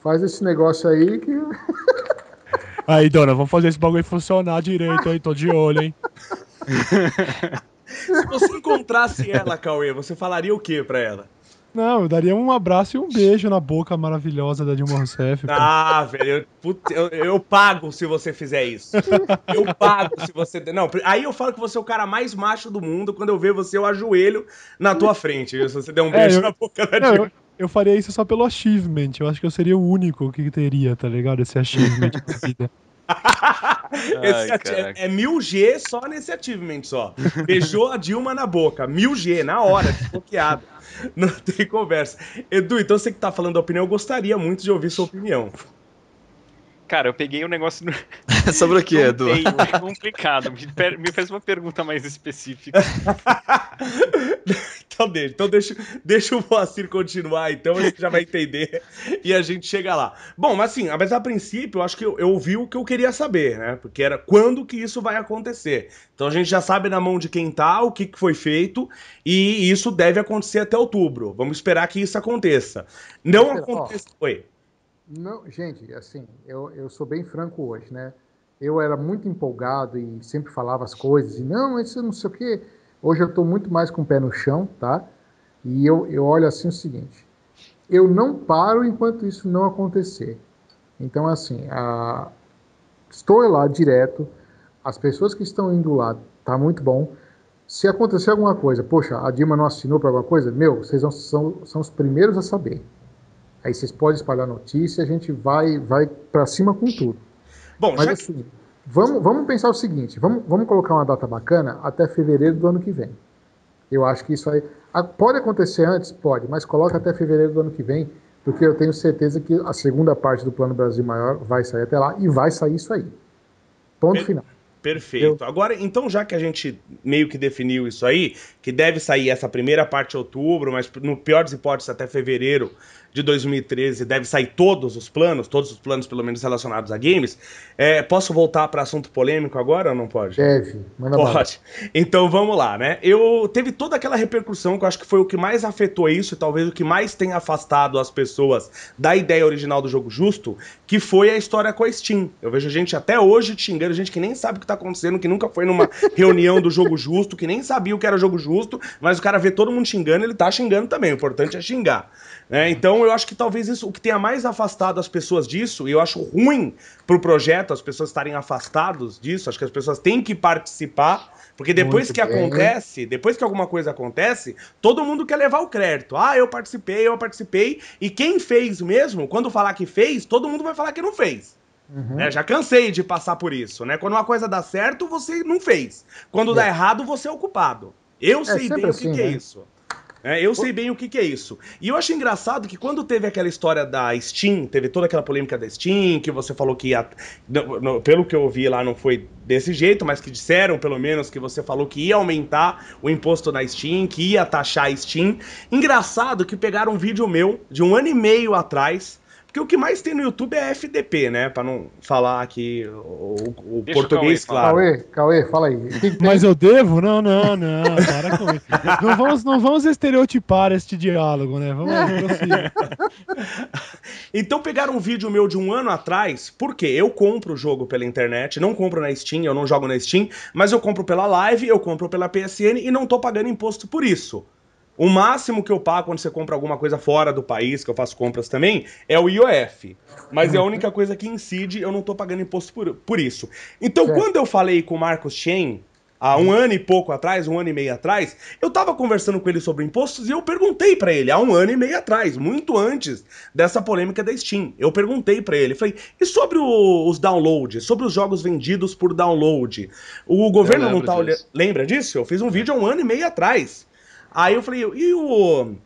faz esse negócio aí que... Aí, dona, vamos fazer esse bagulho funcionar direito aí, tô de olho, hein? Se você encontrasse ela, Cauê, você falaria o que pra ela? Não, eu daria um abraço e um beijo na boca maravilhosa da Dilma Rousseff. Ah, pô. Velho, eu pago se você fizer isso. Eu pago se você... Não, aí eu falo que você é o cara mais macho do mundo, quando eu ver você, eu ajoelho na tua frente. Se você der um beijo na boca da Dilma. Eu faria isso só pelo achievement. Eu acho que eu seria o único que teria, tá ligado? Esse achievement da vida. Esse é 1000G só nesse achievement só. Beijou a Dilma na boca. 1000G, na hora, desbloqueado. Não tem conversa. Edu, então você que tá falando a opinião, eu gostaria muito de ouvir sua opinião. Cara, eu peguei um negócio... Sobre o que, Edu? É complicado. Me fez uma pergunta mais específica. Então deixa o Moacyr continuar, então ele já vai entender e a gente chega lá. Bom, mas assim, mas a princípio eu acho que eu ouvi o que eu queria saber, né? Porque era quando que isso vai acontecer. Então a gente já sabe na mão de quem tá, o que foi feito e isso deve acontecer até outubro. Vamos esperar que isso aconteça. Não aconteça... Oi. Não, gente, assim, eu sou bem franco hoje, né? Eu era muito empolgado e sempre falava as coisas, e não, isso não sei o quê. Hoje eu estou muito mais com o pé no chão, tá? E eu olho assim o seguinte, eu não paro enquanto isso não acontecer. Então, assim, estou lá direto, as pessoas que estão indo lá, tá muito bom. Se acontecer alguma coisa, poxa, a Dilma não assinou para alguma coisa, meu, vocês são os primeiros a saber. Aí vocês podem espalhar notícia, a gente vai para cima com tudo. Bom, mas já... assim, vamos pensar o seguinte, vamos colocar uma data bacana até fevereiro do ano que vem. Eu acho que isso aí... Pode acontecer antes? Pode, mas coloca até fevereiro do ano que vem, porque eu tenho certeza que a segunda parte do Plano Brasil Maior vai sair até lá e vai sair isso aí. Ponto final. Perfeito. Agora, então, já que a gente meio que definiu isso aí, que deve sair essa primeira parte de outubro, mas no pior das hipóteses até fevereiro de 2013 deve sair todos os planos pelo menos relacionados a games, posso voltar para assunto polêmico agora ou não pode? Deve, manda bala. Pode. Então vamos lá, né? Teve toda aquela repercussão que eu acho que foi o que mais afetou isso e talvez o que mais tenha afastado as pessoas da ideia original do jogo justo, que foi a história com a Steam. Eu vejo gente até hoje xingando, gente que nem sabe o que tá acontecendo, que nunca foi numa reunião do jogo justo, que nem sabia o que era jogo justo, mas o cara vê todo mundo xingando, ele tá xingando também, o importante é xingar. Né? Então eu acho que talvez isso, o que tenha mais afastado as pessoas disso, e eu acho ruim pro projeto as pessoas estarem afastadas disso, acho que as pessoas têm que participar, porque depois que acontece, depois que alguma coisa acontece, todo mundo quer levar o crédito. Ah, eu participei, e quem fez mesmo, quando falar que fez, todo mundo vai falar que não fez. Uhum. Né? Já cansei de passar por isso, né? Quando uma coisa dá certo, você não fez. Quando dá errado, você é o culpado. Eu sei bem o que, assim, que é isso. Eu sei bem o que é isso. E eu acho engraçado que quando teve aquela história da Steam, teve toda aquela polêmica da Steam, que você falou que ia... Pelo que eu ouvi lá, não foi desse jeito, mas que disseram, pelo menos, que você falou que ia aumentar o imposto na Steam, que ia taxar a Steam. Engraçado que pegaram um vídeo meu de 1 ano e meio atrás... Porque o que mais tem no YouTube é FDP, né? Pra não falar aqui o português, claro. Cauê, fala aí. Mas eu devo? Não. Para com isso. Não vamos estereotipar este diálogo, né? Vamos prosseguir. Então pegaram um vídeo meu de 1 ano atrás, porque eu compro o jogo pela internet, não compro na Steam, eu não jogo na Steam, mas eu compro pela Live, eu compro pela PSN e não tô pagando imposto por isso. O máximo que eu pago quando você compra alguma coisa fora do país, que eu faço compras também, é o IOF. Mas é a única coisa que incide, eu não tô pagando imposto por isso. Então, quando eu falei com o Marcos Chen, há um ano e pouco atrás, um ano e meio atrás, eu tava conversando com ele sobre impostos e eu perguntei pra ele, há um ano e meio atrás, muito antes dessa polêmica da Steam. Eu perguntei pra ele, falei, e sobre os downloads, sobre os jogos vendidos por download? O governo não tá olhando... Lembra disso? Eu fiz um vídeo há um ano e meio atrás. Aí eu falei, e o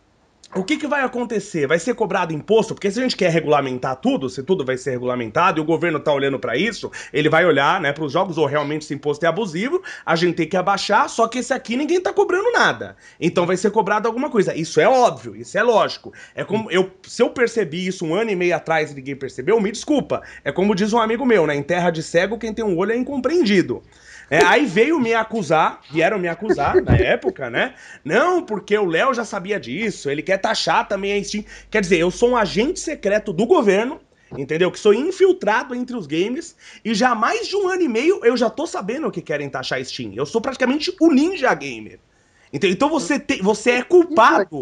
que que vai acontecer? Vai ser cobrado imposto? Porque se a gente quer regulamentar tudo, se tudo vai ser regulamentado e o governo tá olhando pra isso, ele vai olhar, né, pros jogos, ou realmente esse imposto é abusivo, a gente tem que abaixar, só que esse aqui ninguém tá cobrando nada. Então vai ser cobrado alguma coisa. Isso é óbvio, isso é lógico. É como se eu percebi isso um ano e meio atrás e ninguém percebeu, me desculpa. É como diz um amigo meu, né, em terra de cego quem tem um olho é incompreendido. É, aí vieram me acusar na época, né? Não, porque o Léo já sabia disso, ele quer taxar também a Steam. Quer dizer, eu sou um agente secreto do governo, entendeu? Que sou infiltrado entre os games e já há mais de um ano e meio eu já tô sabendo que querem taxar a Steam. Eu sou praticamente o ninja gamer. Então você é culpado.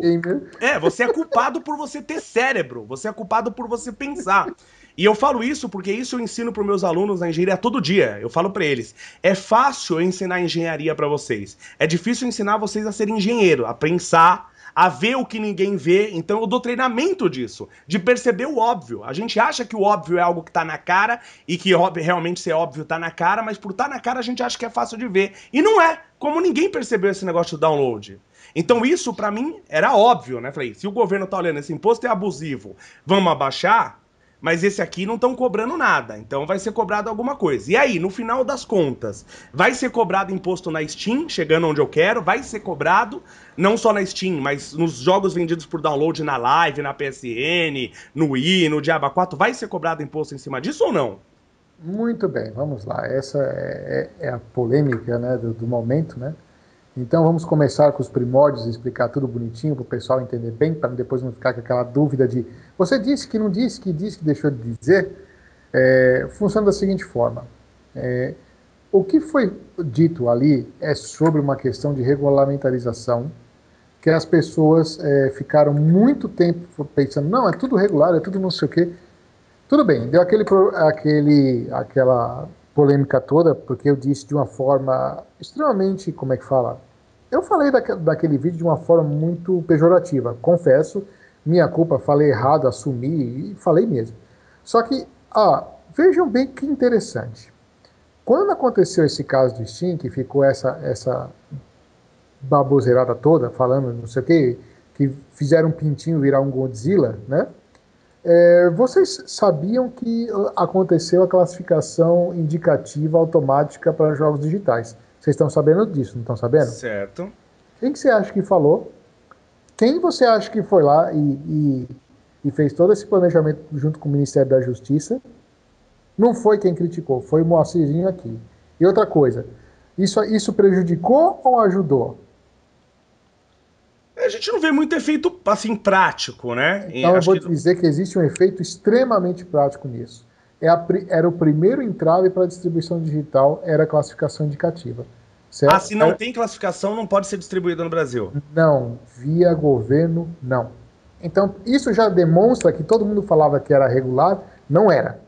É, você é culpado por você ter cérebro, você é culpado por você pensar. E eu falo isso porque isso eu ensino para os meus alunos na engenharia todo dia. Eu falo para eles, é fácil eu ensinar engenharia para vocês. É difícil ensinar vocês a serem engenheiro, a pensar, a ver o que ninguém vê. Então eu dou treinamento disso, de perceber o óbvio. A gente acha que o óbvio é algo que tá na cara e que realmente ser óbvio tá na cara, mas por tá na cara a gente acha que é fácil de ver. E não é, como ninguém percebeu esse negócio do download. Então isso para mim era óbvio, né? Falei, se o governo tá olhando, esse imposto é abusivo, vamos abaixar? Mas esse aqui não estão cobrando nada, então vai ser cobrado alguma coisa. E aí, no final das contas, vai ser cobrado imposto na Steam, chegando onde eu quero, vai ser cobrado, não só na Steam, mas nos jogos vendidos por download na Live, na PSN, no Wii, no Diaba 4, vai ser cobrado imposto em cima disso ou não? Muito bem, vamos lá. Essa é a polêmica, né, do momento, né? Então vamos começar com os primórdios e explicar tudo bonitinho para o pessoal entender bem, para depois não ficar com aquela dúvida de você disse que não disse, que disse que deixou de dizer. Funciona da seguinte forma. O que foi dito ali é sobre uma questão de regulamentarização, que as pessoas ficaram muito tempo pensando, não, é tudo regular, é tudo não sei o quê. Tudo bem, deu aquela polêmica toda, porque eu disse de uma forma extremamente, como é que fala? Eu falei daquele vídeo de uma forma muito pejorativa, confesso, minha culpa, falei errado, assumi e falei mesmo. Só que, vejam bem que interessante. Quando aconteceu esse caso do Steam, que ficou essa baboseirada toda, falando não sei o quê, que fizeram um pintinho virar um Godzilla, né? Vocês sabiam que aconteceu a classificação indicativa automática para jogos digitais? Vocês estão sabendo disso, não estão sabendo? Certo. Quem que você acha que falou? Quem você acha que foi lá e fez todo esse planejamento junto com o Ministério da Justiça? Não foi quem criticou, foi o Moacirzinho aqui. E outra coisa, isso prejudicou ou ajudou? A gente não vê muito efeito, assim, prático, né? Então acho eu vou te dizer que existe um efeito extremamente prático nisso. Era o primeiro entrave para a distribuição digital, era a classificação indicativa. Certo? Se não tem classificação, não pode ser distribuída no Brasil? Não, via governo, não. Então, isso já demonstra que todo mundo falava que era regular, não era.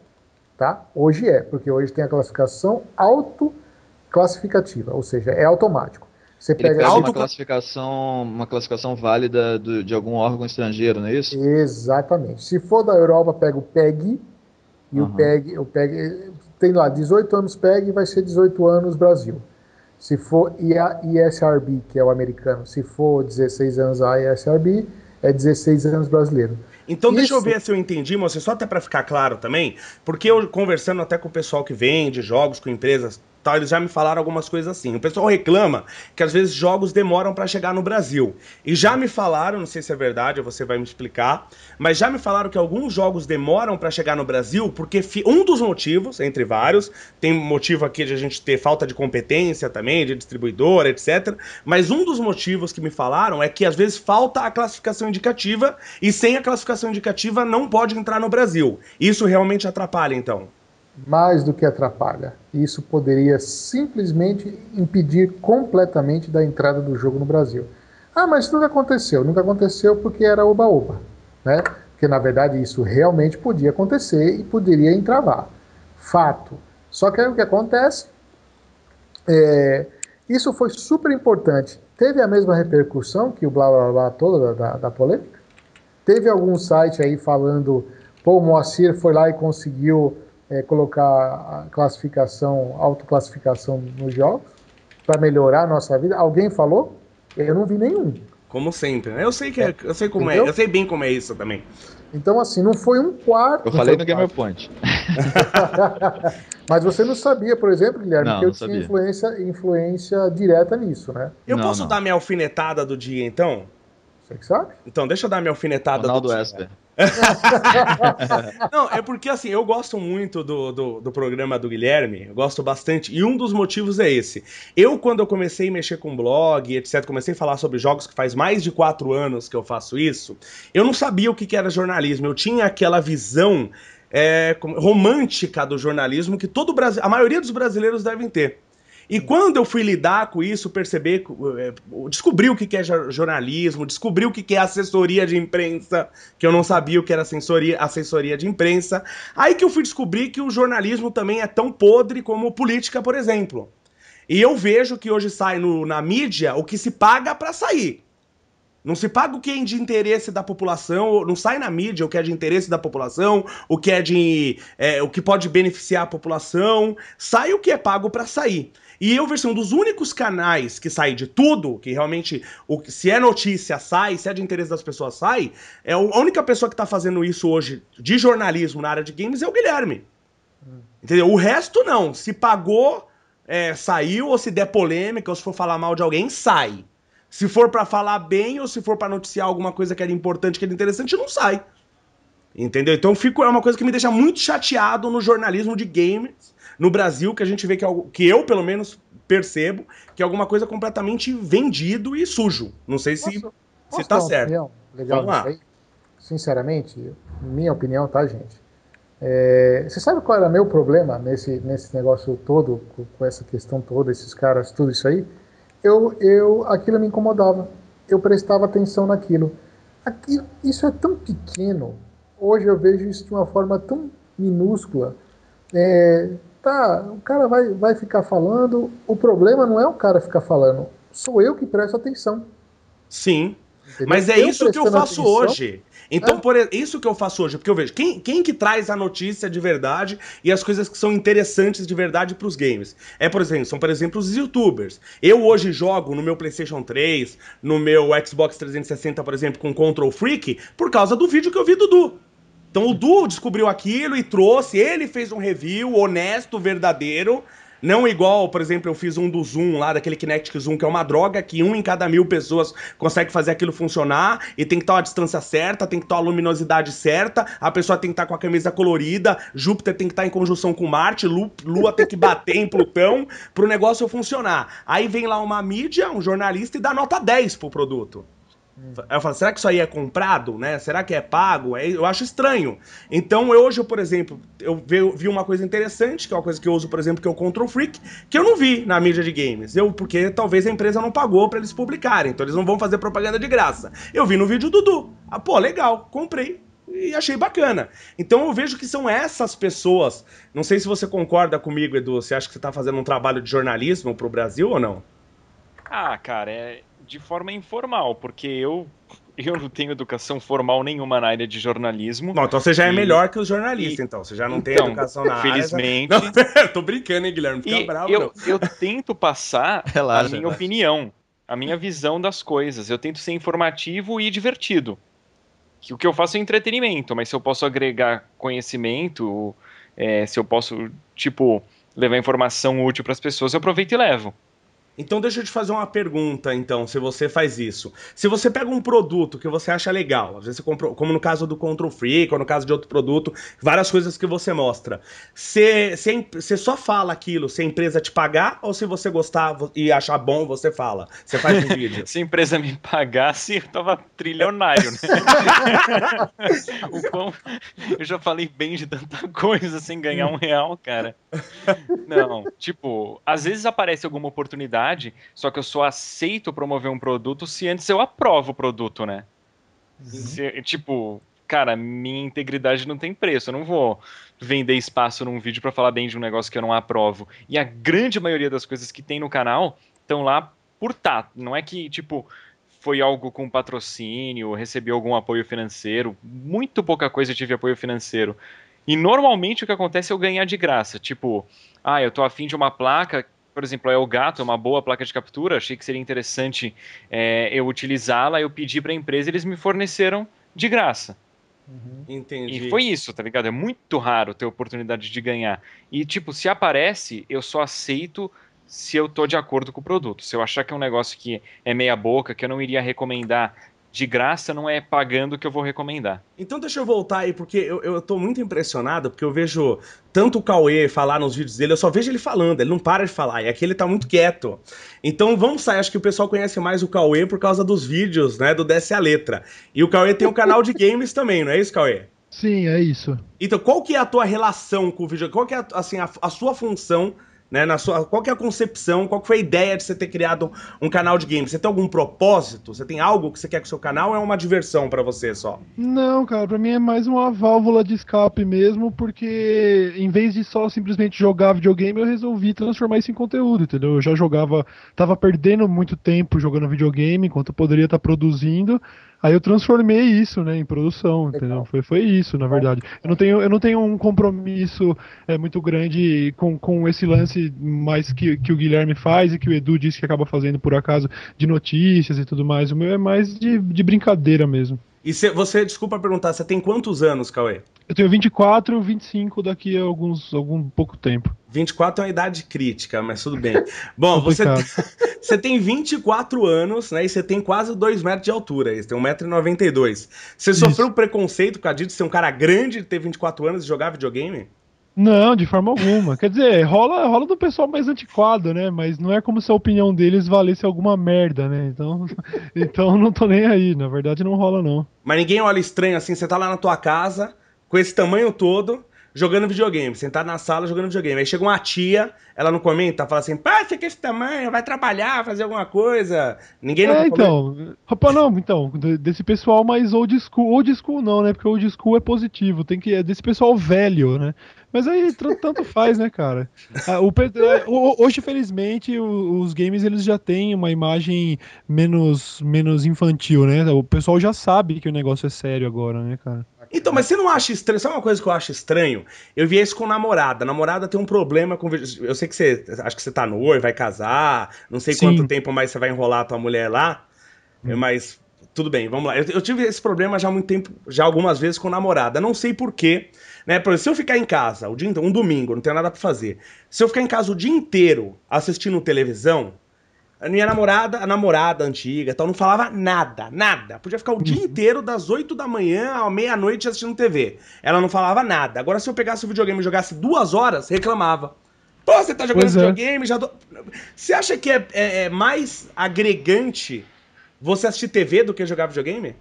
Tá? Hoje é, porque hoje tem a classificação autoclassificativa, ou seja, é automático. Você pega uma classificação válida de algum órgão estrangeiro, não é isso? Exatamente. Se for da Europa, pega o PEG, e o PEG tem lá 18 anos PEG e vai ser 18 anos Brasil. Se for ISRB, que é o americano, se for 16 anos a ISRB, é 16 anos brasileiro. Então deixa eu ver se eu entendi, mas só até para ficar claro também, porque eu conversando até com o pessoal que vende jogos, com empresas, tal, eles já me falaram algumas coisas assim. O pessoal reclama que às vezes jogos demoram para chegar no Brasil. E já me falaram, não sei se é verdade, você vai me explicar, mas já me falaram que alguns jogos demoram para chegar no Brasil porque um dos motivos, entre vários, tem motivo aqui de a gente ter falta de competência também, de distribuidora, etc. Mas um dos motivos que me falaram é que às vezes falta a classificação indicativa e sem a classificação indicativa não pode entrar no Brasil. Isso realmente atrapalha, então? Mais do que atrapalha. Isso poderia simplesmente impedir completamente da entrada do jogo no Brasil. Ah, mas nunca aconteceu. Nunca aconteceu porque era oba-oba, né? Porque, na verdade, isso realmente podia acontecer e poderia entravar. Fato. Só que aí o que acontece... isso foi super importante. Teve a mesma repercussão que o blá blá blá toda da polêmica? Teve algum site aí falando... Pô, o Moacyr foi lá e conseguiu colocar a classificação, autoclassificação nos jogos para melhorar a nossa vida. Alguém falou? Eu não vi nenhum. Como sempre, né? Eu sei que eu sei como entendeu? Eu sei bem como é isso também. Então, assim, não foi um quarto. Eu falei no Gamer Point. Mas você não sabia, por exemplo, Guilherme, que eu tinha influência direta nisso, né? Eu posso dar minha alfinetada do dia, então? Você que sabe? Então, deixa eu dar minha alfinetada do dia. Esper. Não, é porque assim, eu gosto muito do programa do Guilherme, eu gosto bastante, e um dos motivos é esse. Eu, quando eu comecei a mexer com blog, etc, comecei a falar sobre jogos, que faz mais de 4 anos que eu faço isso, eu não sabia o que era jornalismo, eu tinha aquela visão romântica do jornalismo que a maioria dos brasileiros devem ter. E quando eu fui lidar com isso, descobri o que é jornalismo, descobri o que é assessoria de imprensa, que eu não sabia o que era assessoria de imprensa. Aí que eu fui descobrir que o jornalismo também é tão podre como política, por exemplo. E eu vejo que hoje sai na mídia o que se paga pra sair. Não se paga o que é de interesse da população, não sai na mídia o que é de interesse da população, o que pode beneficiar a população, sai o que é pago pra sair. E eu vejo um dos únicos canais que sai de tudo, que realmente, se é notícia, sai, se é de interesse das pessoas, sai, a única pessoa que tá fazendo isso hoje de jornalismo na área de games é o Guilherme. Entendeu? O resto não. Se pagou, saiu, ou se der polêmica, ou se for falar mal de alguém, sai. Se for pra falar bem ou se for pra noticiar alguma coisa que era importante, que era interessante, não sai. Entendeu? Então é uma coisa que me deixa muito chateado no jornalismo de games no Brasil, que a gente vê que eu, pelo menos, percebo que é alguma coisa completamente vendido e sujo. Não sei se tá certo. Opinião? Legal. Vamos lá. Aí, sinceramente, minha opinião, tá, gente? Você sabe qual era meu problema nesse negócio todo, com essa questão toda, esses caras, tudo isso aí? Aquilo me incomodava. Eu prestava atenção naquilo. Isso é tão pequeno. Hoje eu vejo isso de uma forma tão minúscula. O cara vai ficar falando. O problema não é o cara ficar falando. Sou eu que presto atenção. Sim. Entendeu? Mas é isso que eu faço hoje. Então, isso que eu faço hoje, porque eu vejo quem que traz a notícia de verdade e as coisas que são interessantes de verdade para os games. Por exemplo, os youtubers. Eu hoje jogo no meu PlayStation 3, no meu Xbox 360, por exemplo, com Control Freak, por causa do vídeo que eu vi do Du. Então o Du descobriu aquilo e trouxe, ele fez um review honesto, verdadeiro. Não igual, por exemplo, eu fiz um do Zoom lá, daquele Kinect Zoom, que é uma droga, que 1 em cada 1000 pessoas consegue fazer aquilo funcionar, e tem que estar a distância certa, tem que estar a luminosidade certa, a pessoa tem que estar com a camisa colorida, Júpiter tem que estar em conjunção com Marte, Lua tem que bater em Plutão, pro negócio funcionar. Aí vem lá uma mídia, um jornalista, e dá nota 10 pro produto. Eu falo, será que isso aí é comprado, né? Será que é pago? Eu acho estranho. Então, hoje, por exemplo, eu vi uma coisa interessante, que é uma coisa que eu uso, por exemplo, que é o Control Freak, que eu não vi na mídia de games. Porque talvez a empresa não pagou pra eles publicarem, então eles não vão fazer propaganda de graça. Eu vi no vídeo do Dudu. Ah, pô, legal, comprei. E achei bacana. Então eu vejo que são essas pessoas... Não sei se você concorda comigo, Edu. Você acha que você tá fazendo um trabalho de jornalismo pro Brasil ou não? Ah, cara, de forma informal, porque eu não tenho educação formal nenhuma na área de jornalismo. Não, então você já é melhor que os jornalistas, então. Você já não tem educação na área. Infelizmente. Eu tô brincando, hein, Guilherme? Fica bravo. Eu tento passar a minha opinião, a minha visão das coisas. Eu tento ser informativo e divertido. O que eu faço é entretenimento, mas se eu posso agregar conhecimento, se eu posso, levar informação útil para as pessoas, eu aproveito e levo. Então deixa eu te fazer uma pergunta, então, se você faz isso. Se você pega um produto que você acha legal, às vezes você comprou, como no caso do Control Freak, ou no caso de outro produto, várias coisas que você mostra. Você só fala aquilo se a empresa te pagar, ou se você gostar e achar bom, você fala? Você faz um vídeo? Se a empresa me pagasse, eu tava trilionário, né? Eu já falei bem de tanta coisa sem ganhar R$1, cara. Não, às vezes aparece alguma oportunidade sociedade, só que eu só aceito promover um produto se antes eu aprovo o produto, né? Uhum. Se, tipo, cara, minha integridade não tem preço, eu não vou vender espaço num vídeo pra falar bem de um negócio que eu não aprovo. E a grande maioria das coisas que tem no canal estão lá por tá. Não é que, tipo, foi algo com patrocínio, recebi algum apoio financeiro, muito pouca coisa eu tive apoio financeiro. E normalmente o que acontece é eu ganhar de graça, tipo, ah, eu tô afim de uma placa, por exemplo, é o gato, é uma boa placa de captura, achei que seria interessante eu utilizá-la, eu pedi pra empresa, eles me forneceram de graça. Uhum. Entendi. E foi isso, tá ligado? É muito raro ter oportunidade de ganhar. E tipo, se aparece, eu só aceito se eu tô de acordo com o produto. Se eu achar que é um negócio que é meia boca, que eu não iria recomendar de graça, não é pagando que eu vou recomendar. Então deixa eu voltar aí, porque eu tô muito impressionado, porque eu vejo tanto o Cauê falar nos vídeos dele, eu só vejo ele falando, ele não para de falar, e aqui ele tá muito quieto. Então vamos sair, acho que o pessoal conhece mais o Cauê por causa dos vídeos, né, do Desce a Letra. E o Cauê tem um canal de games também, não é isso, Cauê? Sim, é isso. Então qual que é a tua relação com o vídeo? Qual que é, assim, a sua função, né, na sua, qual que é a concepção, qual que foi a ideia de você ter criado um canal de games? Você tem algum propósito? Você tem algo que você quer com o seu canal ou é uma diversão pra você só? Não, cara, pra mim é mais uma válvula de escape mesmo, porque em vez de só simplesmente jogar videogame, eu resolvi transformar isso em conteúdo, entendeu? Eu já jogava, tava perdendo muito tempo jogando videogame, enquanto eu poderia estar produzindo, aí eu transformei isso, né, em produção, entendeu? Foi isso, na verdade. Eu não tenho um compromisso muito grande com esse lance mais que o Guilherme faz e que o Edu disse que acaba fazendo por acaso de notícias e tudo mais. O meu é mais de brincadeira mesmo. E você, desculpa perguntar, você tem quantos anos, Cauê? Eu tenho 24, 25 daqui a algum pouco tempo. 24 é uma idade crítica, mas tudo bem. Bom, você tem 24 anos, né, e você tem quase 2 metros de altura, você tem 1,92 m. Você sofreu preconceito por causa de ser um cara grande, ter 24 anos e jogar videogame? Não, de forma alguma. Quer dizer, rola do pessoal mais antiquado, né? Mas não é como se a opinião deles valesse alguma merda, né? Então não tô nem aí. Na verdade, não rola, não. Mas ninguém olha estranho assim. Você tá lá na tua casa, com esse tamanho todo, jogando videogame. Sentado na sala, jogando videogame. Aí chega uma tia, ela não comenta, fala assim, pá, você quer esse tamanho? Vai trabalhar, fazer alguma coisa. Ninguém não comenta. Rapaz, não, então, desse pessoal mais old school não, né? Porque old school é positivo. Tem que, é desse pessoal velho, né? Mas aí tanto faz, né, cara? Hoje, felizmente, os games eles já têm uma imagem menos infantil, né? O pessoal já sabe que o negócio é sério agora, né, cara? Então, mas você não acha estranho? Sabe uma coisa que eu acho estranho? Eu vi isso com namorada. A namorada tem um problema com... Eu sei que você... Acho que você tá noivo, vai casar. Não sei quanto tempo mais você vai enrolar a tua mulher lá. Mas... Tudo bem, vamos lá. Eu tive esse problema já há muito tempo, já algumas vezes com namorada. Não sei porquê, né? Por exemplo, se eu ficar em casa, um domingo, não tenho nada pra fazer. Se eu ficar em casa o dia inteiro assistindo televisão, a minha namorada, a namorada antiga tal, não falava nada, nada. Podia ficar o dia inteiro, das 8 da manhã à meia-noite assistindo TV. Ela não falava nada. Agora, se eu pegasse o videogame e jogasse 2 horas, reclamava. Pô, você tá jogando videogame, já... Você acha que é mais agregante... Você assistir TV do que jogar videogame?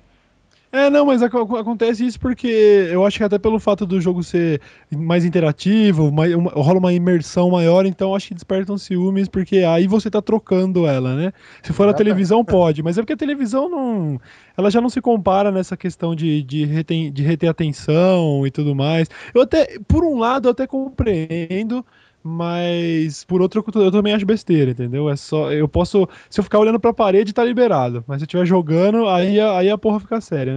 É, não, mas acontece isso porque eu acho que até pelo fato do jogo ser mais interativo, rola uma imersão maior, então acho que despertam ciúmes, porque aí você tá trocando ela, né? Se for a televisão, pode, mas é porque a televisão não... Ela já não se compara nessa questão de reter atenção e tudo mais. Eu até, por um lado, eu até compreendo... Mas, por outro, eu também acho besteira, entendeu? É só, eu posso... Se eu ficar olhando pra parede, tá liberado. Mas se eu estiver jogando, aí a porra fica séria,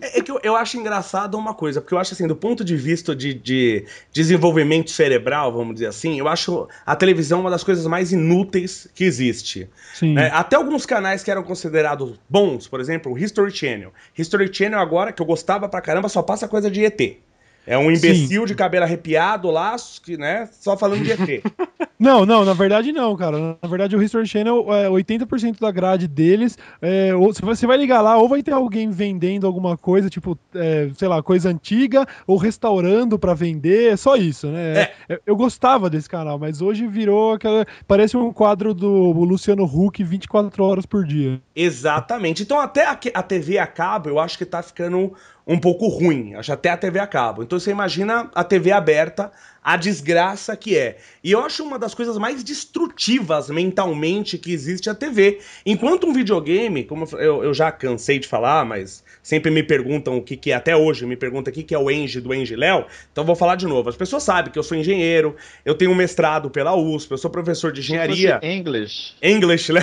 né? É que eu acho engraçado uma coisa, porque eu acho assim, do ponto de vista de desenvolvimento cerebral, vamos dizer assim, eu acho a televisão uma das coisas mais inúteis que existe. Sim. É, até alguns canais que eram considerados bons, por exemplo, o History Channel. History Channel agora, que eu gostava pra caramba, só passa coisa de ET. É um imbecil de cabelo arrepiado lá, né? Só falando de ET. Não, na verdade não, cara. Na verdade o History Channel, 80% da grade deles, ou, você vai ligar lá, ou vai ter alguém vendendo alguma coisa, tipo, sei lá, coisa antiga, ou restaurando pra vender, é só isso, né? Eu gostava desse canal, mas hoje virou aquela... Parece um quadro do Luciano Huck 24 horas por dia. Exatamente. Então até a TV a cabo, eu acho que tá ficando um pouco ruim, acho até a TV a cabo. Então você imagina a TV aberta, a desgraça que é. E eu acho uma das coisas mais destrutivas mentalmente que existe a TV. Enquanto um videogame, como eu já cansei de falar, mas sempre me perguntam o que, que é, até hoje me perguntam o que, que é o Engie do Engileu, então vou falar de novo. As pessoas sabem que eu sou engenheiro, eu tenho um mestrado pela USP, eu sou professor de engenharia. English, né?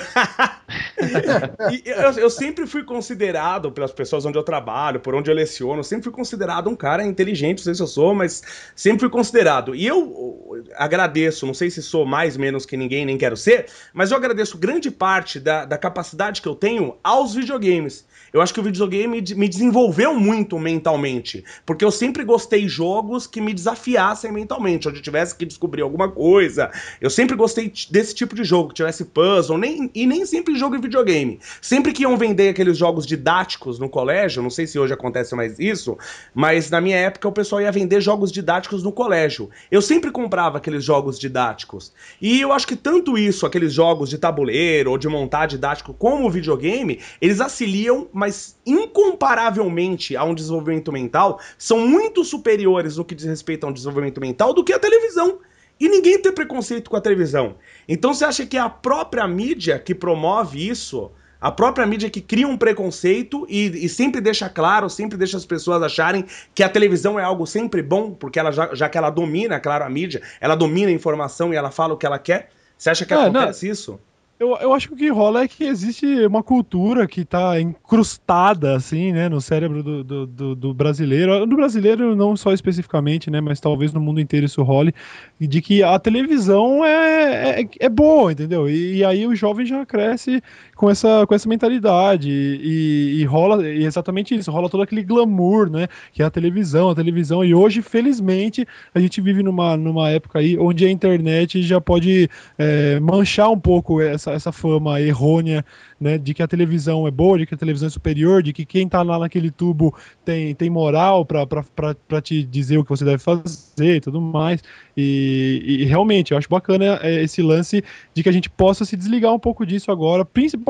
eu sempre fui considerado, pelas pessoas onde eu trabalho, por onde eu leciono, sempre fui considerado um cara inteligente, não sei se eu sou, mas sempre fui considerado. E eu agradeço, não sei se sou mais, menos que ninguém, nem quero ser, mas eu agradeço grande parte da capacidade que eu tenho aos videogames. Eu acho que o videogame me desenvolveu muito mentalmente, porque eu sempre gostei de jogos que me desafiassem mentalmente, onde eu tivesse que descobrir alguma coisa. Eu sempre gostei desse tipo de jogo, que tivesse puzzle, nem sempre jogo em videogame. Sempre que iam vender aqueles jogos didáticos no colégio, não sei se hoje acontece mais isso, mas na minha época o pessoal ia vender jogos didáticos no colégio. Eu sempre comprava aqueles jogos didáticos. E eu acho que tanto isso, aqueles jogos de tabuleiro ou de montar didático, como o videogame, eles auxiliam, mas incomparavelmente a um desenvolvimento mental, são muito superiores no que diz respeito a um desenvolvimento mental do que a televisão. E ninguém tem preconceito com a televisão. Então você acha que é a própria mídia que promove isso? A própria mídia que cria um preconceito e sempre deixa claro, sempre deixa as pessoas acharem que a televisão é algo sempre bom, porque ela já que ela domina, claro, a mídia, ela domina a informação e ela fala o que ela quer? Você acha que acontece isso? Eu acho que o que rola é que existe uma cultura que está incrustada, assim, né, no cérebro do brasileiro. Do brasileiro não só especificamente, né, mas talvez no mundo inteiro isso role, de que a televisão é boa, entendeu? E aí o jovem já cresce com essa mentalidade e rola e exatamente isso, rola todo aquele glamour, né, que é a televisão. E hoje, felizmente, a gente vive numa época aí onde a internet já pode manchar um pouco essa fama errônea, né, de que a televisão é boa, de que a televisão é superior, de que quem tá lá naquele tubo tem moral pra te dizer o que você deve fazer e tudo mais. E realmente, eu acho bacana esse lance de que a gente possa se desligar um pouco disso agora, principalmente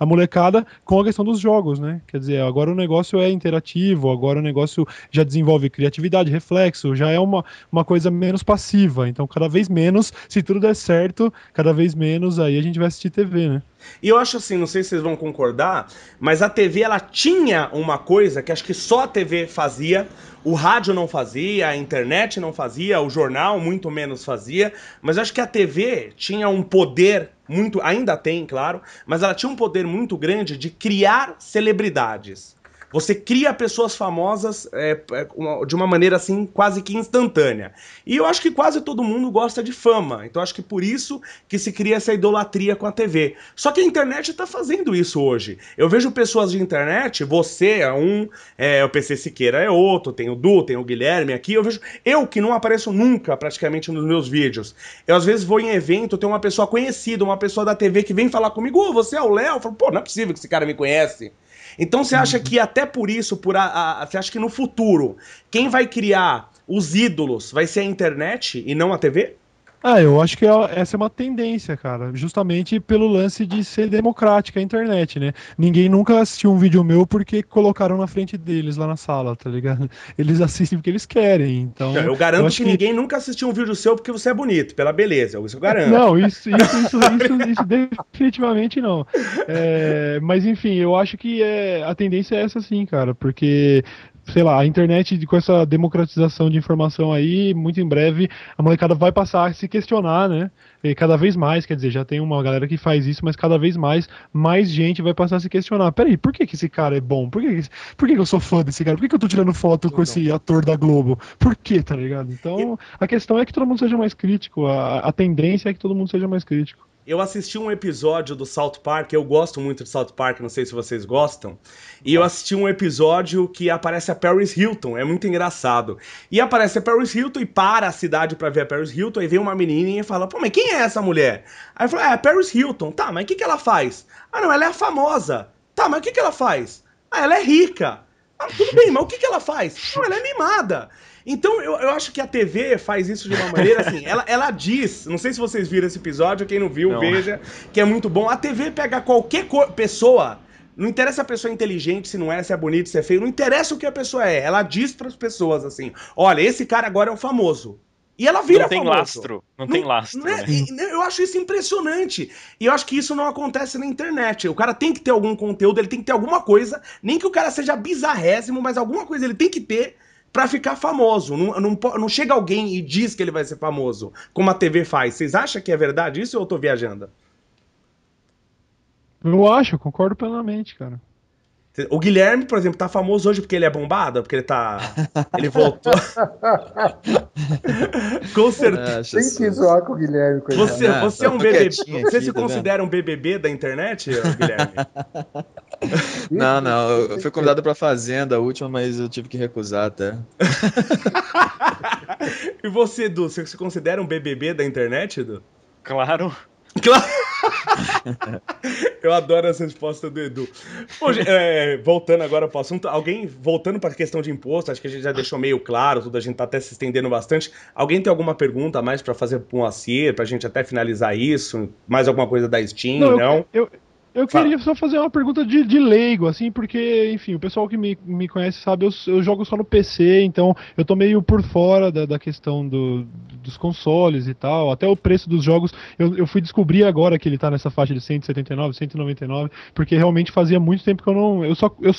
a molecada com a questão dos jogos, né? Quer dizer, agora o negócio é interativo, agora o negócio já desenvolve criatividade, reflexo, já é uma coisa menos passiva. Então, cada vez menos, se tudo der certo, cada vez menos aí a gente vai assistir TV, né? E eu acho assim, não sei se vocês vão concordar, mas a TV, ela tinha uma coisa que acho que só a TV fazia, o rádio não fazia, a internet não fazia, o jornal muito menos fazia, mas acho que a TV tinha um poder muito, ainda tem, claro, mas ela tinha um poder muito grande de criar celebridades. Você cria pessoas famosas de uma maneira assim quase que instantânea. E eu acho que quase todo mundo gosta de fama. Então acho que por isso que se cria essa idolatria com a TV. Só que a internet está fazendo isso hoje. Eu vejo pessoas de internet, você é um, o PC Siqueira é outro, tem o Du, tem o Guilherme aqui. Eu vejo eu que não apareço nunca praticamente nos meus vídeos. Eu às vezes vou em evento, tem uma pessoa conhecida, uma pessoa da TV que vem falar comigo, ô, você é o Léo? Eu falo, pô, não é possível que esse cara me conhece. Então você acha que até por isso, você acha que no futuro, quem vai criar os ídolos vai ser a internet e não a TV? Ah, eu acho que essa é uma tendência, cara, justamente pelo lance de ser democrática a internet, né? Ninguém nunca assistiu um vídeo meu porque colocaram na frente deles lá na sala, tá ligado? Eles assistem porque eles querem, então... Não, eu garanto que ninguém nunca assistiu um vídeo seu porque você é bonito, pela beleza, isso eu garanto. Não, isso definitivamente não. Mas enfim, eu acho que a tendência é essa sim, cara, porque... sei lá, a internet com essa democratização de informação aí, muito em breve a molecada vai passar a se questionar, né? E cada vez mais, quer dizer, já tem uma galera que faz isso, mas cada vez mais gente vai passar a se questionar. Peraí, por que que esse cara é bom? Por que eu sou fã desse cara? Por que que eu tô tirando foto com esse ator da Globo? Por que, tá ligado? Então, a questão é que todo mundo seja mais crítico, a tendência é que todo mundo seja mais crítico. Eu assisti um episódio do South Park, eu gosto muito de South Park, não sei se vocês gostam, e eu assisti um episódio que aparece a Paris Hilton, é muito engraçado. E aparece a Paris Hilton e para a cidade pra ver a Paris Hilton, aí vem uma menina e fala, pô, mas quem é essa mulher? Aí fala, a Paris Hilton, tá, mas o que que ela faz? Ah, não, ela é a famosa. Tá, mas o que que ela faz? Ah, ela é rica. Ah, tudo bem, mas o que que ela faz? Não, ela é mimada. Então, eu acho que a TV faz isso de uma maneira assim, ela diz, não sei se vocês viram esse episódio, quem não viu, veja, que é muito bom. A TV pega qualquer pessoa Não interessa se a pessoa é inteligente, se não é, se é bonito, se é feio. Não interessa o que a pessoa é. Ela diz para as pessoas assim, olha, esse cara agora é o famoso. E ela vira famoso. Não tem lastro. Né? Eu acho isso impressionante. E eu acho que isso não acontece na internet. O cara tem que ter algum conteúdo, ele tem que ter alguma coisa. Nem que o cara seja bizarrésimo, mas alguma coisa ele tem que ter pra ficar famoso. Não chega alguém e diz que ele vai ser famoso, como a TV faz. Vocês acham que é verdade isso ou eu tô viajando? Eu acho, eu concordo plenamente, cara. O Guilherme, por exemplo, tá famoso hoje porque ele é bombado? Porque ele tá... Ele voltou. Com certeza. Tem que zoar com o Guilherme. Você é um BBB. Você se considera um BBB da internet, Guilherme? Não. Eu fui convidado pra Fazenda, a última, mas eu tive que recusar até. E você, Edu, você se considera um BBB da internet, Edu? Claro. Eu adoro essa resposta do Edu. Hoje, voltando agora para o assunto, voltando para a questão de imposto, acho que a gente já deixou meio claro tudo, a gente está até se estendendo bastante. Alguém tem alguma pergunta a mais para fazer para o Moacyr, para a gente até finalizar isso? Mais alguma coisa da Steam? Não? Eu queria só fazer uma pergunta de leigo, assim, porque, enfim, o pessoal que me conhece sabe, eu jogo só no PC, então eu tô meio por fora da questão dos consoles e tal, até o preço dos jogos, eu fui descobrir agora que ele tá nessa faixa de 179, 199, porque realmente fazia muito tempo que eu não...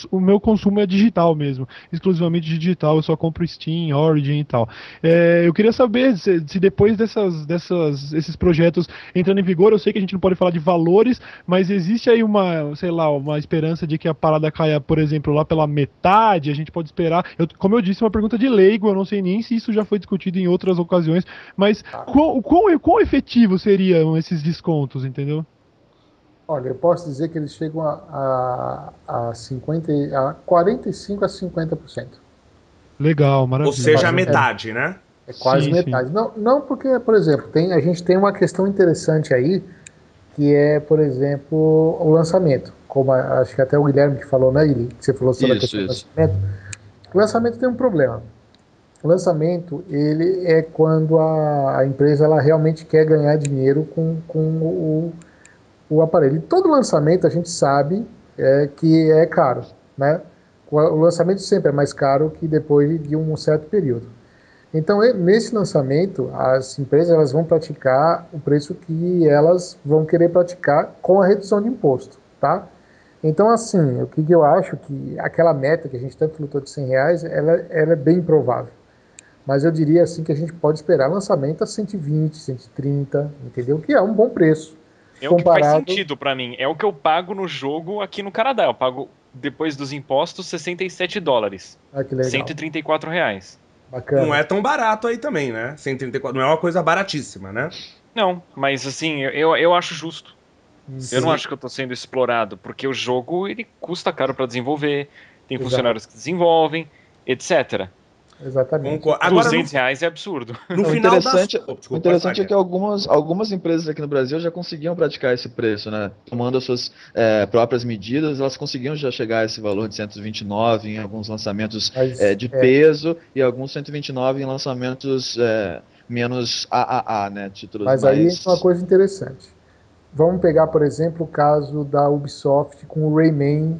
o meu consumo é digital mesmo, exclusivamente digital, eu só compro Steam, Origin e tal. Eu queria saber se depois esses projetos entrando em vigor, eu sei que a gente não pode falar de valores, mas existe aí uma esperança de que a parada caia, por exemplo, lá pela metade? A gente pode esperar, como eu disse, uma pergunta de leigo, eu não sei nem se isso já foi discutido em outras ocasiões, mas quão efetivo seriam esses descontos, entendeu? Olha, eu posso dizer que eles chegam a 45% a 50%. Legal, maravilhoso. Ou seja, a metade, né? É quase metade. Não porque, por exemplo, a gente tem uma questão interessante aí, que é, por exemplo, o lançamento. Como acho que até o Guilherme que falou, né? Você falou sobre isso, a questão do lançamento. O lançamento tem um problema. O lançamento, ele é quando a empresa ela realmente quer ganhar dinheiro com o aparelho. E todo lançamento a gente sabe que é caro, né? O lançamento sempre é mais caro que depois de um certo período. Então, nesse lançamento, as empresas elas vão praticar o preço que elas vão querer praticar com a redução de imposto, tá? Então, assim, o que eu acho que aquela meta que a gente tanto lutou de R$100, ela é bem improvável. Mas eu diria, assim, que a gente pode esperar lançamento a 120, 130, entendeu? Que é um bom preço. É o que faz sentido pra mim. É o que eu pago no jogo aqui no Canadá. Eu pago, depois dos impostos, $67. Ah, que legal. R$134. Bacana. Não é tão barato aí também, né? 134, não é uma coisa baratíssima, né? Não, mas assim, eu acho justo. Sim. Eu não acho que eu tô sendo explorado, porque o jogo, ele custa caro pra desenvolver, tem funcionários que desenvolvem, etc. Exatamente. Agora, R$200 é absurdo. O interessante é que algumas empresas aqui no Brasil já conseguiam praticar esse preço, né? Tomando as suas próprias medidas, elas conseguiam já chegar a esse valor de 129 em alguns lançamentos de peso e alguns 129 em lançamentos menos AAA, né? Títulos mas aí é uma coisa interessante. Vamos pegar, por exemplo, o caso da Ubisoft com o Rayman,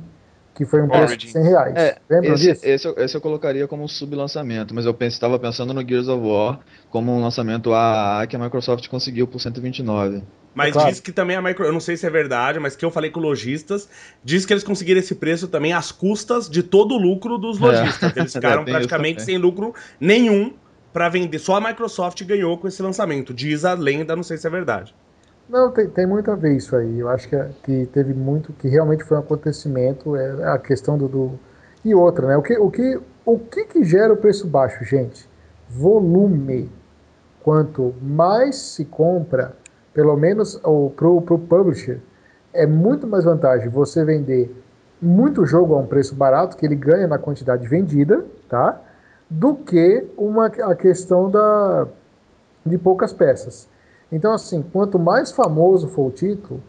que foi um preço de R$100. Lembra disso? Esse eu colocaria como um sublançamento, mas eu estava pensando no Gears of War como um lançamento AAA que a Microsoft conseguiu por 129. Mas claro, diz que também a Microsoft, eu não sei se é verdade, mas que eu falei com lojistas, diz que eles conseguiram esse preço também às custas de todo o lucro dos lojistas. Eles ficaram praticamente sem lucro nenhum para vender. Só a Microsoft ganhou com esse lançamento. Diz a lenda, não sei se é verdade. Não, tem muito a ver isso aí. Eu acho que teve muito, que realmente foi um acontecimento, a questão E outra, né? O que gera o preço baixo, gente? Volume. Quanto mais se compra, pelo menos pro publisher, é muito mais vantagem você vender muito jogo a um preço barato, que ele ganha na quantidade vendida, tá? Do que a questão de poucas peças. Então, assim, quanto mais famoso for o título,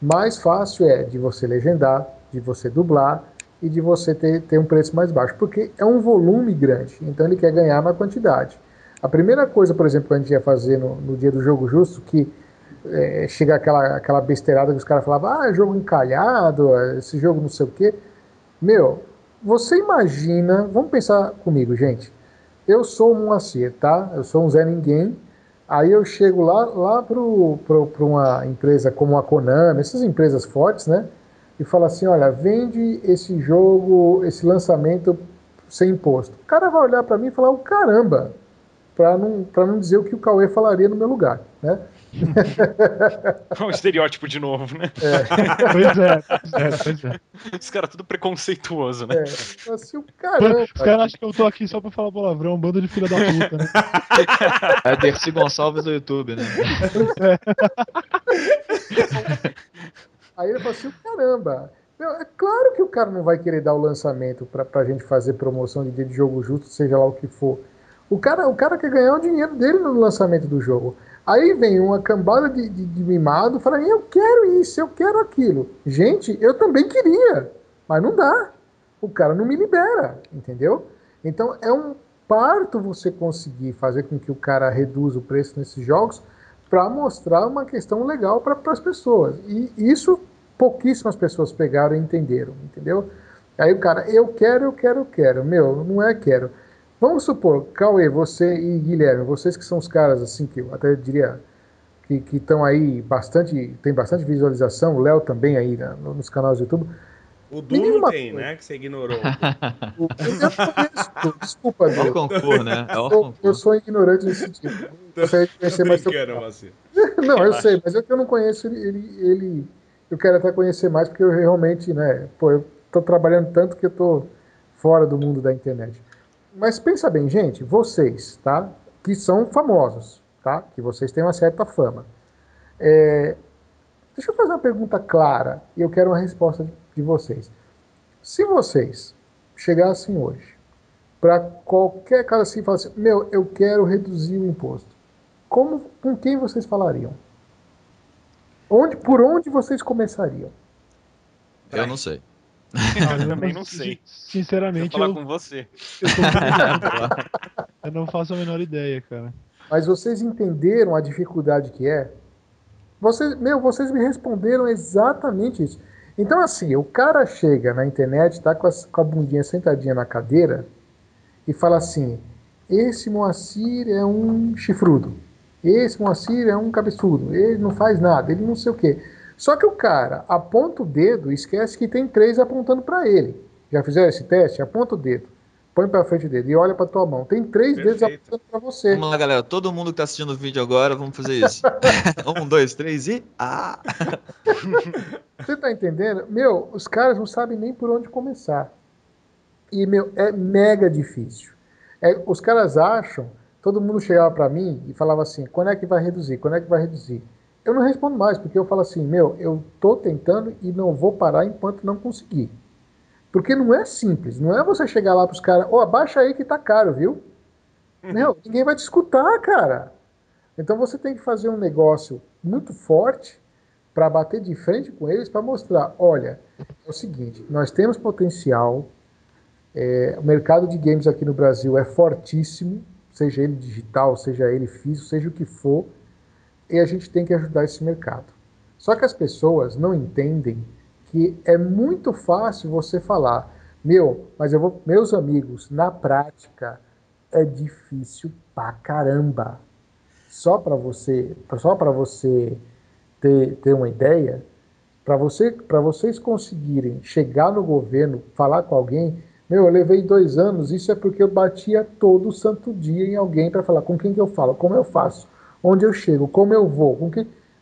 mais fácil é de você legendar, de você dublar e de você ter um preço mais baixo, porque é um volume grande, então ele quer ganhar na quantidade. A primeira coisa, por exemplo, que a gente ia fazer no dia do Jogo Justo, que chega aquela besteirada que os caras falavam, ah, jogo encalhado, esse jogo não sei o quê. Meu, você imagina, vamos pensar comigo, gente. Eu sou um Moacyr, tá? Eu sou um Zé Ninguém. Aí eu chego lá para uma empresa como a Konami, essas empresas fortes, né? E falo assim, olha, vende esse jogo, esse lançamento sem imposto. O cara vai olhar para mim e falar, oh, caramba, para não dizer o que o Cauê falaria no meu lugar, né? É um estereótipo de novo, né? É. Pois é. Os caras tudo preconceituoso, né? É. Assim, caramba, os caras acham que eu tô aqui só pra falar palavrão, um bando de filha da puta, né? É Dercy Gonçalves do YouTube, né? É. Aí ele fala assim, caramba, é claro que o cara não vai querer dar o lançamento pra gente fazer promoção de dia de jogo justo, seja lá o que for. O cara quer ganhar o dinheiro dele no lançamento do jogo. Aí vem uma cambada de mimado, fala, eu quero isso, eu quero aquilo. Gente, eu também queria, mas não dá. O cara não me libera, entendeu? Então é um parto você conseguir fazer com que o cara reduza o preço nesses jogos para mostrar uma questão legal para as pessoas. E isso pouquíssimas pessoas pegaram e entenderam, entendeu? Aí o cara, eu quero. Meu, não é quero. Vamos supor, Cauê, você e Guilherme, vocês que são os caras assim, que eu até diria que estão aí bastante, tem bastante visualização, o Léo também aí nos canais do YouTube. O Du não tem, né? Que você ignorou. Desculpa, Léo. É o concurso, né? Eu sou ignorante nesse tipo. Não, eu sei, mas é que eu não conheço ele. Eu quero até conhecer mais, porque eu realmente, né? Pô, eu tô trabalhando tanto que eu tô fora do mundo da internet. Mas pensa bem, gente, vocês, tá? Que são famosos, tá? Que vocês têm uma certa fama. Deixa eu fazer uma pergunta clara e eu quero uma resposta de vocês. Se vocês chegassem hoje para qualquer cara assim e falassem, meu, eu quero reduzir o imposto, com quem vocês falariam? Por onde vocês começariam? Eu não sei. Não, eu também não sei. Sinceramente, eu vou falar com você. Eu não faço a menor ideia, cara. Mas vocês entenderam a dificuldade que é? Vocês me responderam exatamente isso. Então, assim, o cara chega na internet, tá com a bundinha sentadinha na cadeira e fala assim: esse Moacyr é um chifrudo, esse Moacyr é um cabeçudo, ele não faz nada, ele não sei o quê. Só que o cara aponta o dedo e esquece que tem três apontando para ele. Já fizeram esse teste? Aponta o dedo, põe para frente o dedo e olha para tua mão. Tem três dedos apontando para você. Vamos lá, galera. Todo mundo que está assistindo o vídeo agora, vamos fazer isso. 1, 2, 3 e... Ah! Você tá entendendo? Meu, os caras não sabem nem por onde começar. E, meu, é mega difícil. Os caras acham... Todo mundo chegava para mim e falava assim, quando é que vai reduzir? Quando é que vai reduzir? Eu não respondo mais, porque eu falo assim, meu, eu tô tentando e não vou parar enquanto não conseguir. Porque não é simples, não é você chegar lá pros caras, ó, abaixa aí que tá caro, viu? Meu, ninguém vai te escutar, cara. Então você tem que fazer um negócio muito forte para bater de frente com eles, para mostrar, olha, é o seguinte, nós temos potencial, o mercado de games aqui no Brasil é fortíssimo, seja ele digital, seja ele físico, seja o que for, e a gente tem que ajudar esse mercado. Só que as pessoas não entendem que é muito fácil você falar, meus amigos, na prática é difícil pra caramba. Só para você ter uma ideia, para vocês conseguirem chegar no governo, falar com alguém, eu levei 2 anos, isso é porque eu batia todo santo dia em alguém para falar com quem que eu falo, como eu faço, onde eu chego, como eu vou,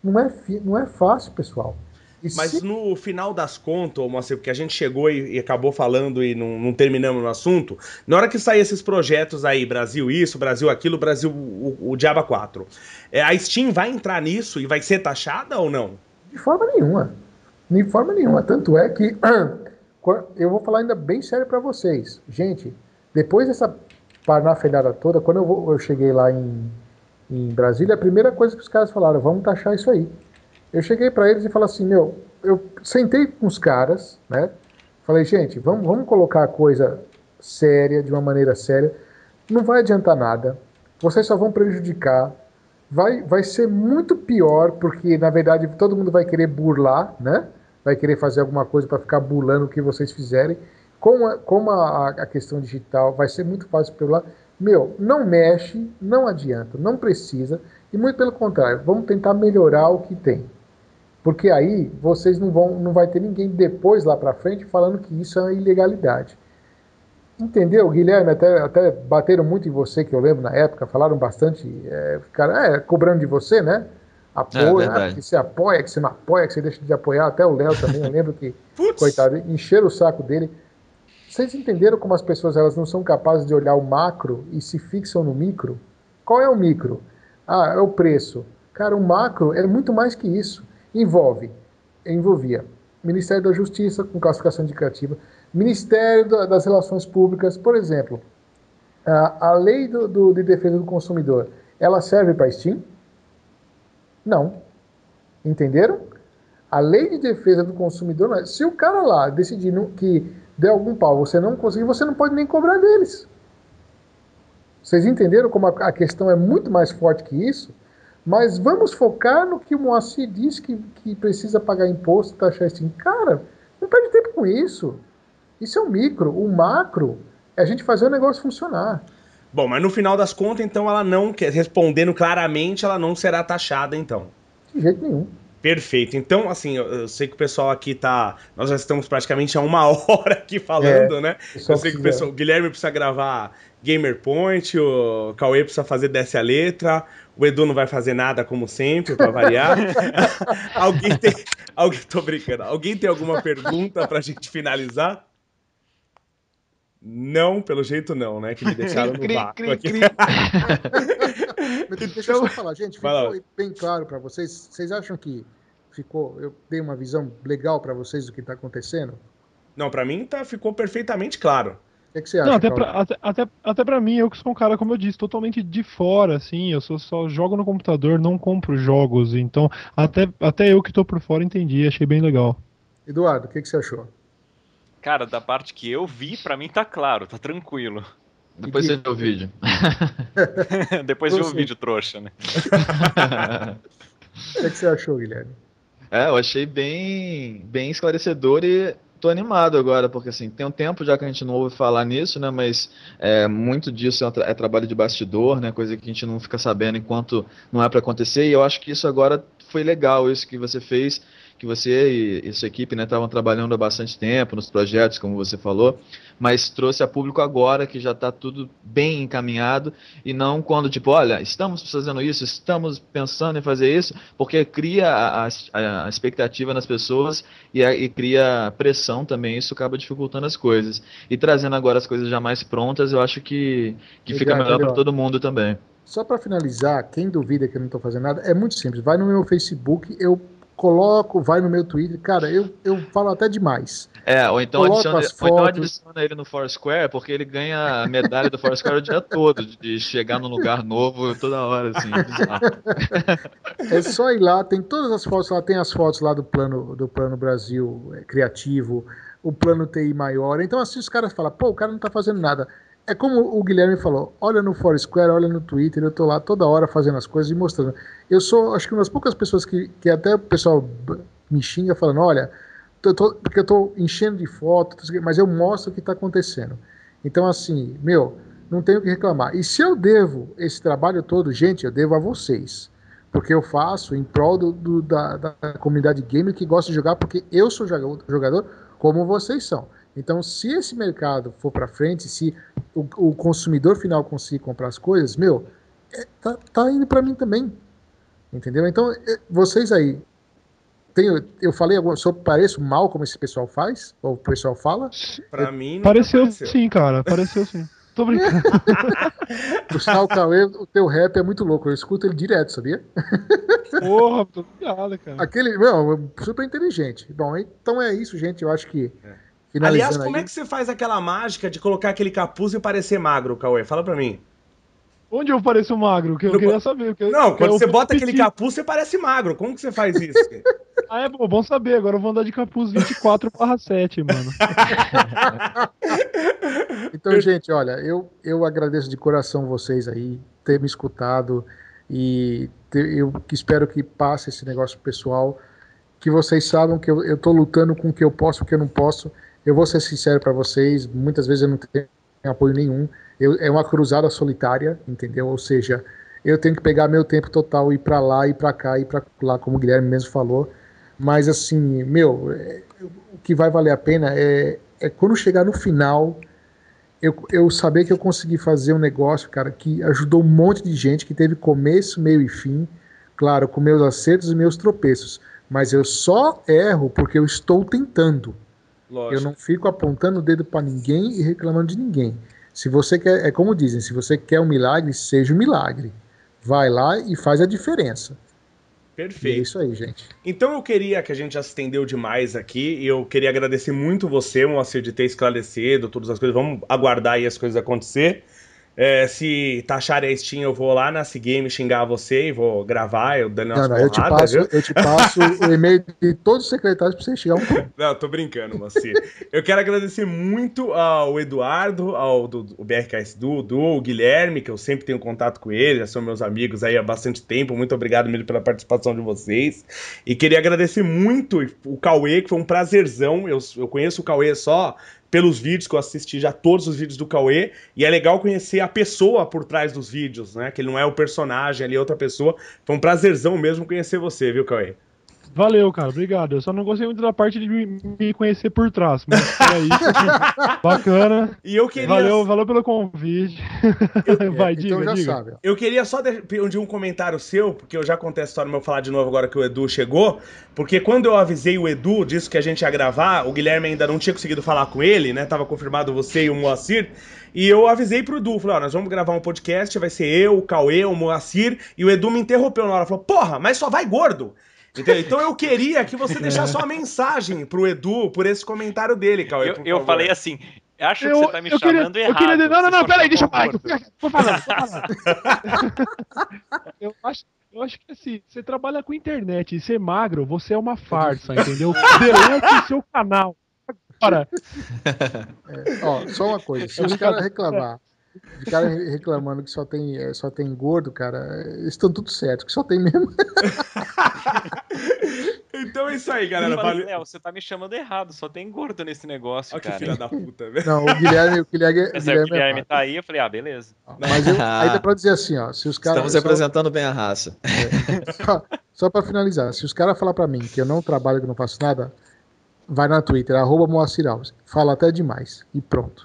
não é fácil, pessoal. E mas no final das contas, Moacyr, porque a gente chegou e acabou falando e não terminamos no assunto, na hora que saem esses projetos aí, Brasil isso, Brasil aquilo, Brasil o Diaba 4, a Steam vai entrar nisso e vai ser taxada ou não? De forma nenhuma, de forma nenhuma. Tanto é que, eu vou falar ainda bem sério para vocês. Gente, depois dessa parnafelhada toda, quando eu cheguei lá em Brasília, a primeira coisa que os caras falaram, vamos taxar isso aí. Eu cheguei para eles e falei assim, eu sentei com os caras, né? Falei, gente, vamos colocar a coisa séria, de uma maneira séria. Não vai adiantar nada. Vocês só vão prejudicar. vai ser muito pior, porque na verdade todo mundo vai querer burlar, né? Vai querer fazer alguma coisa para ficar burlando o que vocês fizerem. Como a questão digital vai ser muito fácil burlar, meu, não mexe, não adianta, não precisa, e muito pelo contrário, vamos tentar melhorar o que tem. Porque aí vocês não vai ter ninguém depois lá para frente falando que isso é uma ilegalidade. Entendeu, Guilherme? Até bateram muito em você, que eu lembro na época, falaram bastante, ficaram cobrando de você, né? Apoio, que você apoia, que você não apoia, que você deixa de apoiar, até o Léo também, eu lembro que, coitado, encheram o saco dele. Vocês entenderam como as pessoas elas não são capazes de olhar o macro e se fixam no micro? Qual é o micro? Ah, é o preço. Cara, o macro é muito mais que isso. Envolvia Ministério da Justiça com classificação indicativa, Ministério das Relações Públicas, por exemplo, a lei de defesa do consumidor, ela serve para Steam? Não. Entenderam? A lei de defesa do consumidor, se o cara lá decidir que der algum pau, você não conseguir, você não pode nem cobrar deles. Vocês entenderam como a questão é muito mais forte que isso? Mas vamos focar no que o Moacyr diz que precisa pagar imposto, taxar Steam. Cara, não perde tempo com isso. Isso é um micro. O macro é a gente fazer o negócio funcionar. Bom, mas no final das contas, então, ela não quer, respondendo claramente, ela não será taxada, então. De jeito nenhum. Perfeito. Então, assim, eu sei que o pessoal aqui tá... Nós já estamos praticamente há uma hora aqui falando, né? Eu sei que o pessoal... O Guilherme precisa gravar Gamer Point, o Cauê precisa fazer Desce a Letra, o Edu não vai fazer nada, como sempre, para variar. Tô brincando. Alguém tem alguma pergunta pra gente finalizar? Não, pelo jeito não, né? Que me deixaram no vácuo aqui. Deixa eu só falar, gente, ficou bem claro para vocês? Vocês acham que ficou? Eu dei uma visão legal para vocês do que está acontecendo? Não, para mim ficou perfeitamente claro. O que você acha? Não, até para mim, eu que sou um cara, como eu disse, totalmente de fora, assim, eu só jogo no computador, não compro jogos, então até eu que estou por fora entendi, achei bem legal. Eduardo, o que você achou? Cara, da parte que eu vi, para mim tá claro, tá tranquilo. Depois você vê o vídeo. Depois vê o vídeo, trouxa, né? O que você achou, Guilherme? Eu achei bem esclarecedor e tô animado agora, porque assim, tem um tempo já que a gente não ouve falar nisso, né? Mas muito disso é trabalho de bastidor, né? Coisa que a gente não fica sabendo enquanto não é para acontecer. E eu acho que isso agora foi legal, isso que você fez, que você e sua equipe estavam trabalhando há bastante tempo nos projetos, como você falou, mas trouxe a público agora que já está tudo bem encaminhado, e não quando, tipo, olha, estamos fazendo isso, estamos pensando em fazer isso, porque cria a expectativa nas pessoas e cria pressão também, isso acaba dificultando as coisas. E trazendo agora as coisas já mais prontas, eu acho que fica melhor para todo mundo também. Só para finalizar, quem duvida que eu não estou fazendo nada, é muito simples, vai no meu Facebook, eu coloco, vai no meu Twitter, cara, eu falo até demais. Ou então adiciona ele no Foursquare, porque ele ganha a medalha do Foursquare o dia todo, de chegar num lugar novo toda hora, assim. É só ir lá, tem todas as fotos lá, tem as fotos lá do Plano Brasil Criativo, o Plano TI Maior, então assim os caras falam, pô, o cara não tá fazendo nada. É como o Guilherme falou, olha no Foursquare, olha no Twitter, eu tô lá toda hora fazendo as coisas e mostrando. Eu sou, acho que uma das poucas pessoas que até o pessoal me xinga falando, olha, porque eu tô enchendo de foto, mas eu mostro o que tá acontecendo. Então assim, meu, não tenho o que reclamar. E se eu devo esse trabalho todo, gente, eu devo a vocês. Porque eu faço em prol da comunidade gamer que gosta de jogar, porque eu sou jogador como vocês são. Então, se esse mercado for para frente, se o consumidor final conseguir comprar as coisas, meu, tá indo para mim também, entendeu? Então, vocês aí, eu falei, eu pareço mal como esse pessoal faz, ou o pessoal fala? Para mim, não pareceu sim, cara, pareceu sim. Tô brincando. O Cauê, o teu rap é muito louco, eu escuto ele direto, sabia? Porra, tô piada, cara. Aquele, meu, super inteligente. Bom, então é isso, gente, eu acho que... Aliás, como é que você faz aquela mágica de colocar aquele capuz e parecer magro, Cauê? Fala pra mim. Onde eu pareço magro? Que eu queria saber. Não, quando você bota aquele capuz, você parece magro. Como que você faz isso? Ah, é bom saber. Agora eu vou andar de capuz 24/7, mano. Então, gente, olha, eu agradeço de coração vocês aí, ter me escutado. E eu espero que passe esse negócio pessoal, que vocês saibam que eu estou lutando com o que eu posso e o que eu não posso. Eu vou ser sincero para vocês, muitas vezes eu não tenho apoio nenhum, é uma cruzada solitária, entendeu? Ou seja, eu tenho que pegar meu tempo total, ir para lá, ir para cá, ir para lá, como o Guilherme mesmo falou. Mas assim, meu, o que vai valer a pena é quando chegar no final, eu saber que eu consegui fazer um negócio, cara, que ajudou um monte de gente, que teve começo, meio e fim, claro, com meus acertos e meus tropeços, mas eu só erro porque eu estou tentando. Lógico. Eu não fico apontando o dedo para ninguém e reclamando de ninguém. Se você quer, é como dizem, se você quer um milagre, seja um milagre, vai lá e faz a diferença. Perfeito. É isso aí, gente. Então eu queria, que a gente já se estendeu demais aqui, e eu queria agradecer muito você, Moacyr, de ter esclarecido todas as coisas. Vamos aguardar aí as coisas acontecer. Se taxarem a Steam, eu vou lá na Cgame xingar você e vou gravar, eu dando umas porradas, viu? Eu te passo o e-mail de todos os secretários pra você xingar um. Não, tô brincando, Moacyr. Eu quero agradecer muito ao Eduardo, ao do BRKsEDU, do Guilherme, que eu sempre tenho contato com ele, já são meus amigos aí há bastante tempo. Muito obrigado mesmo pela participação de vocês. E queria agradecer muito o Cauê, que foi um prazerzão. Eu conheço o Cauê só pelos vídeos, que eu assisti já todos os vídeos do Cauê, e é legal conhecer a pessoa por trás dos vídeos, né, que ele não é o personagem ali, é outra pessoa. Foi um prazerzão mesmo conhecer você, viu, Cauê? Valeu, cara, obrigado. Eu só não gostei muito da parte de me conhecer por trás, mas é isso. Bacana. E eu queria... Valeu pelo convite. Vai, então diga. Sabe. Eu queria só pedir um comentário seu, porque eu já contei a história, mas eu vou falar de novo agora que o Edu chegou, porque quando eu avisei o Edu disso que a gente ia gravar, o Guilherme ainda não tinha conseguido falar com ele, né, tava confirmado você e o Moacyr, e eu avisei pro Edu, falei, ó, nós vamos gravar um podcast, vai ser eu, o Cauê, o Moacyr, e o Edu me interrompeu na hora, falou, porra, mas só vai gordo. Então eu queria que você deixasse uma mensagem pro Edu por esse comentário dele, Cauê. Eu falei assim, acho que você tá me chamando errado. Não, peraí, deixa eu falar. Vou falar. Eu acho que assim, você trabalha com internet e ser magro, você é uma farsa, entendeu? Delete o seu canal. Agora. Ó, só uma coisa, se os caras reclamar, de cara reclamando que só tem gordo, cara, estão tudo certo, que só tem mesmo. Então é isso aí, galera. Léo, você tá me chamando errado, só tem gordo nesse negócio. Olha, cara, que filha da puta, velho. Não, o Guilherme tá aí, eu falei, ah, beleza. Mas aí dá pra dizer assim, ó, se os caras... Estamos representando bem a raça. Só pra finalizar, se os caras falar pra mim que eu não trabalho, que eu não faço nada, vai na Twitter, @MoacyrAlves, fala até demais, e pronto.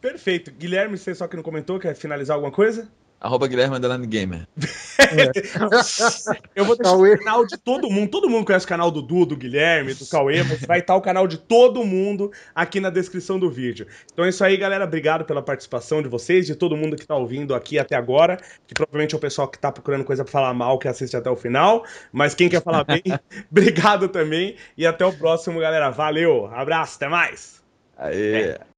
Perfeito. Guilherme, você só que não comentou, quer finalizar alguma coisa? @Guilherme_Gamer. Eu vou deixar o canal de todo mundo. Todo mundo conhece o canal do Du, do Guilherme, do Cauê, mas vai estar o canal de todo mundo aqui na descrição do vídeo. Então é isso aí, galera. Obrigado pela participação de vocês, de todo mundo que está ouvindo aqui até agora, que provavelmente é o pessoal que está procurando coisa para falar mal, que assiste até o final, mas quem quer falar bem, obrigado também, e até o próximo, galera. Valeu, abraço, até mais! Aê!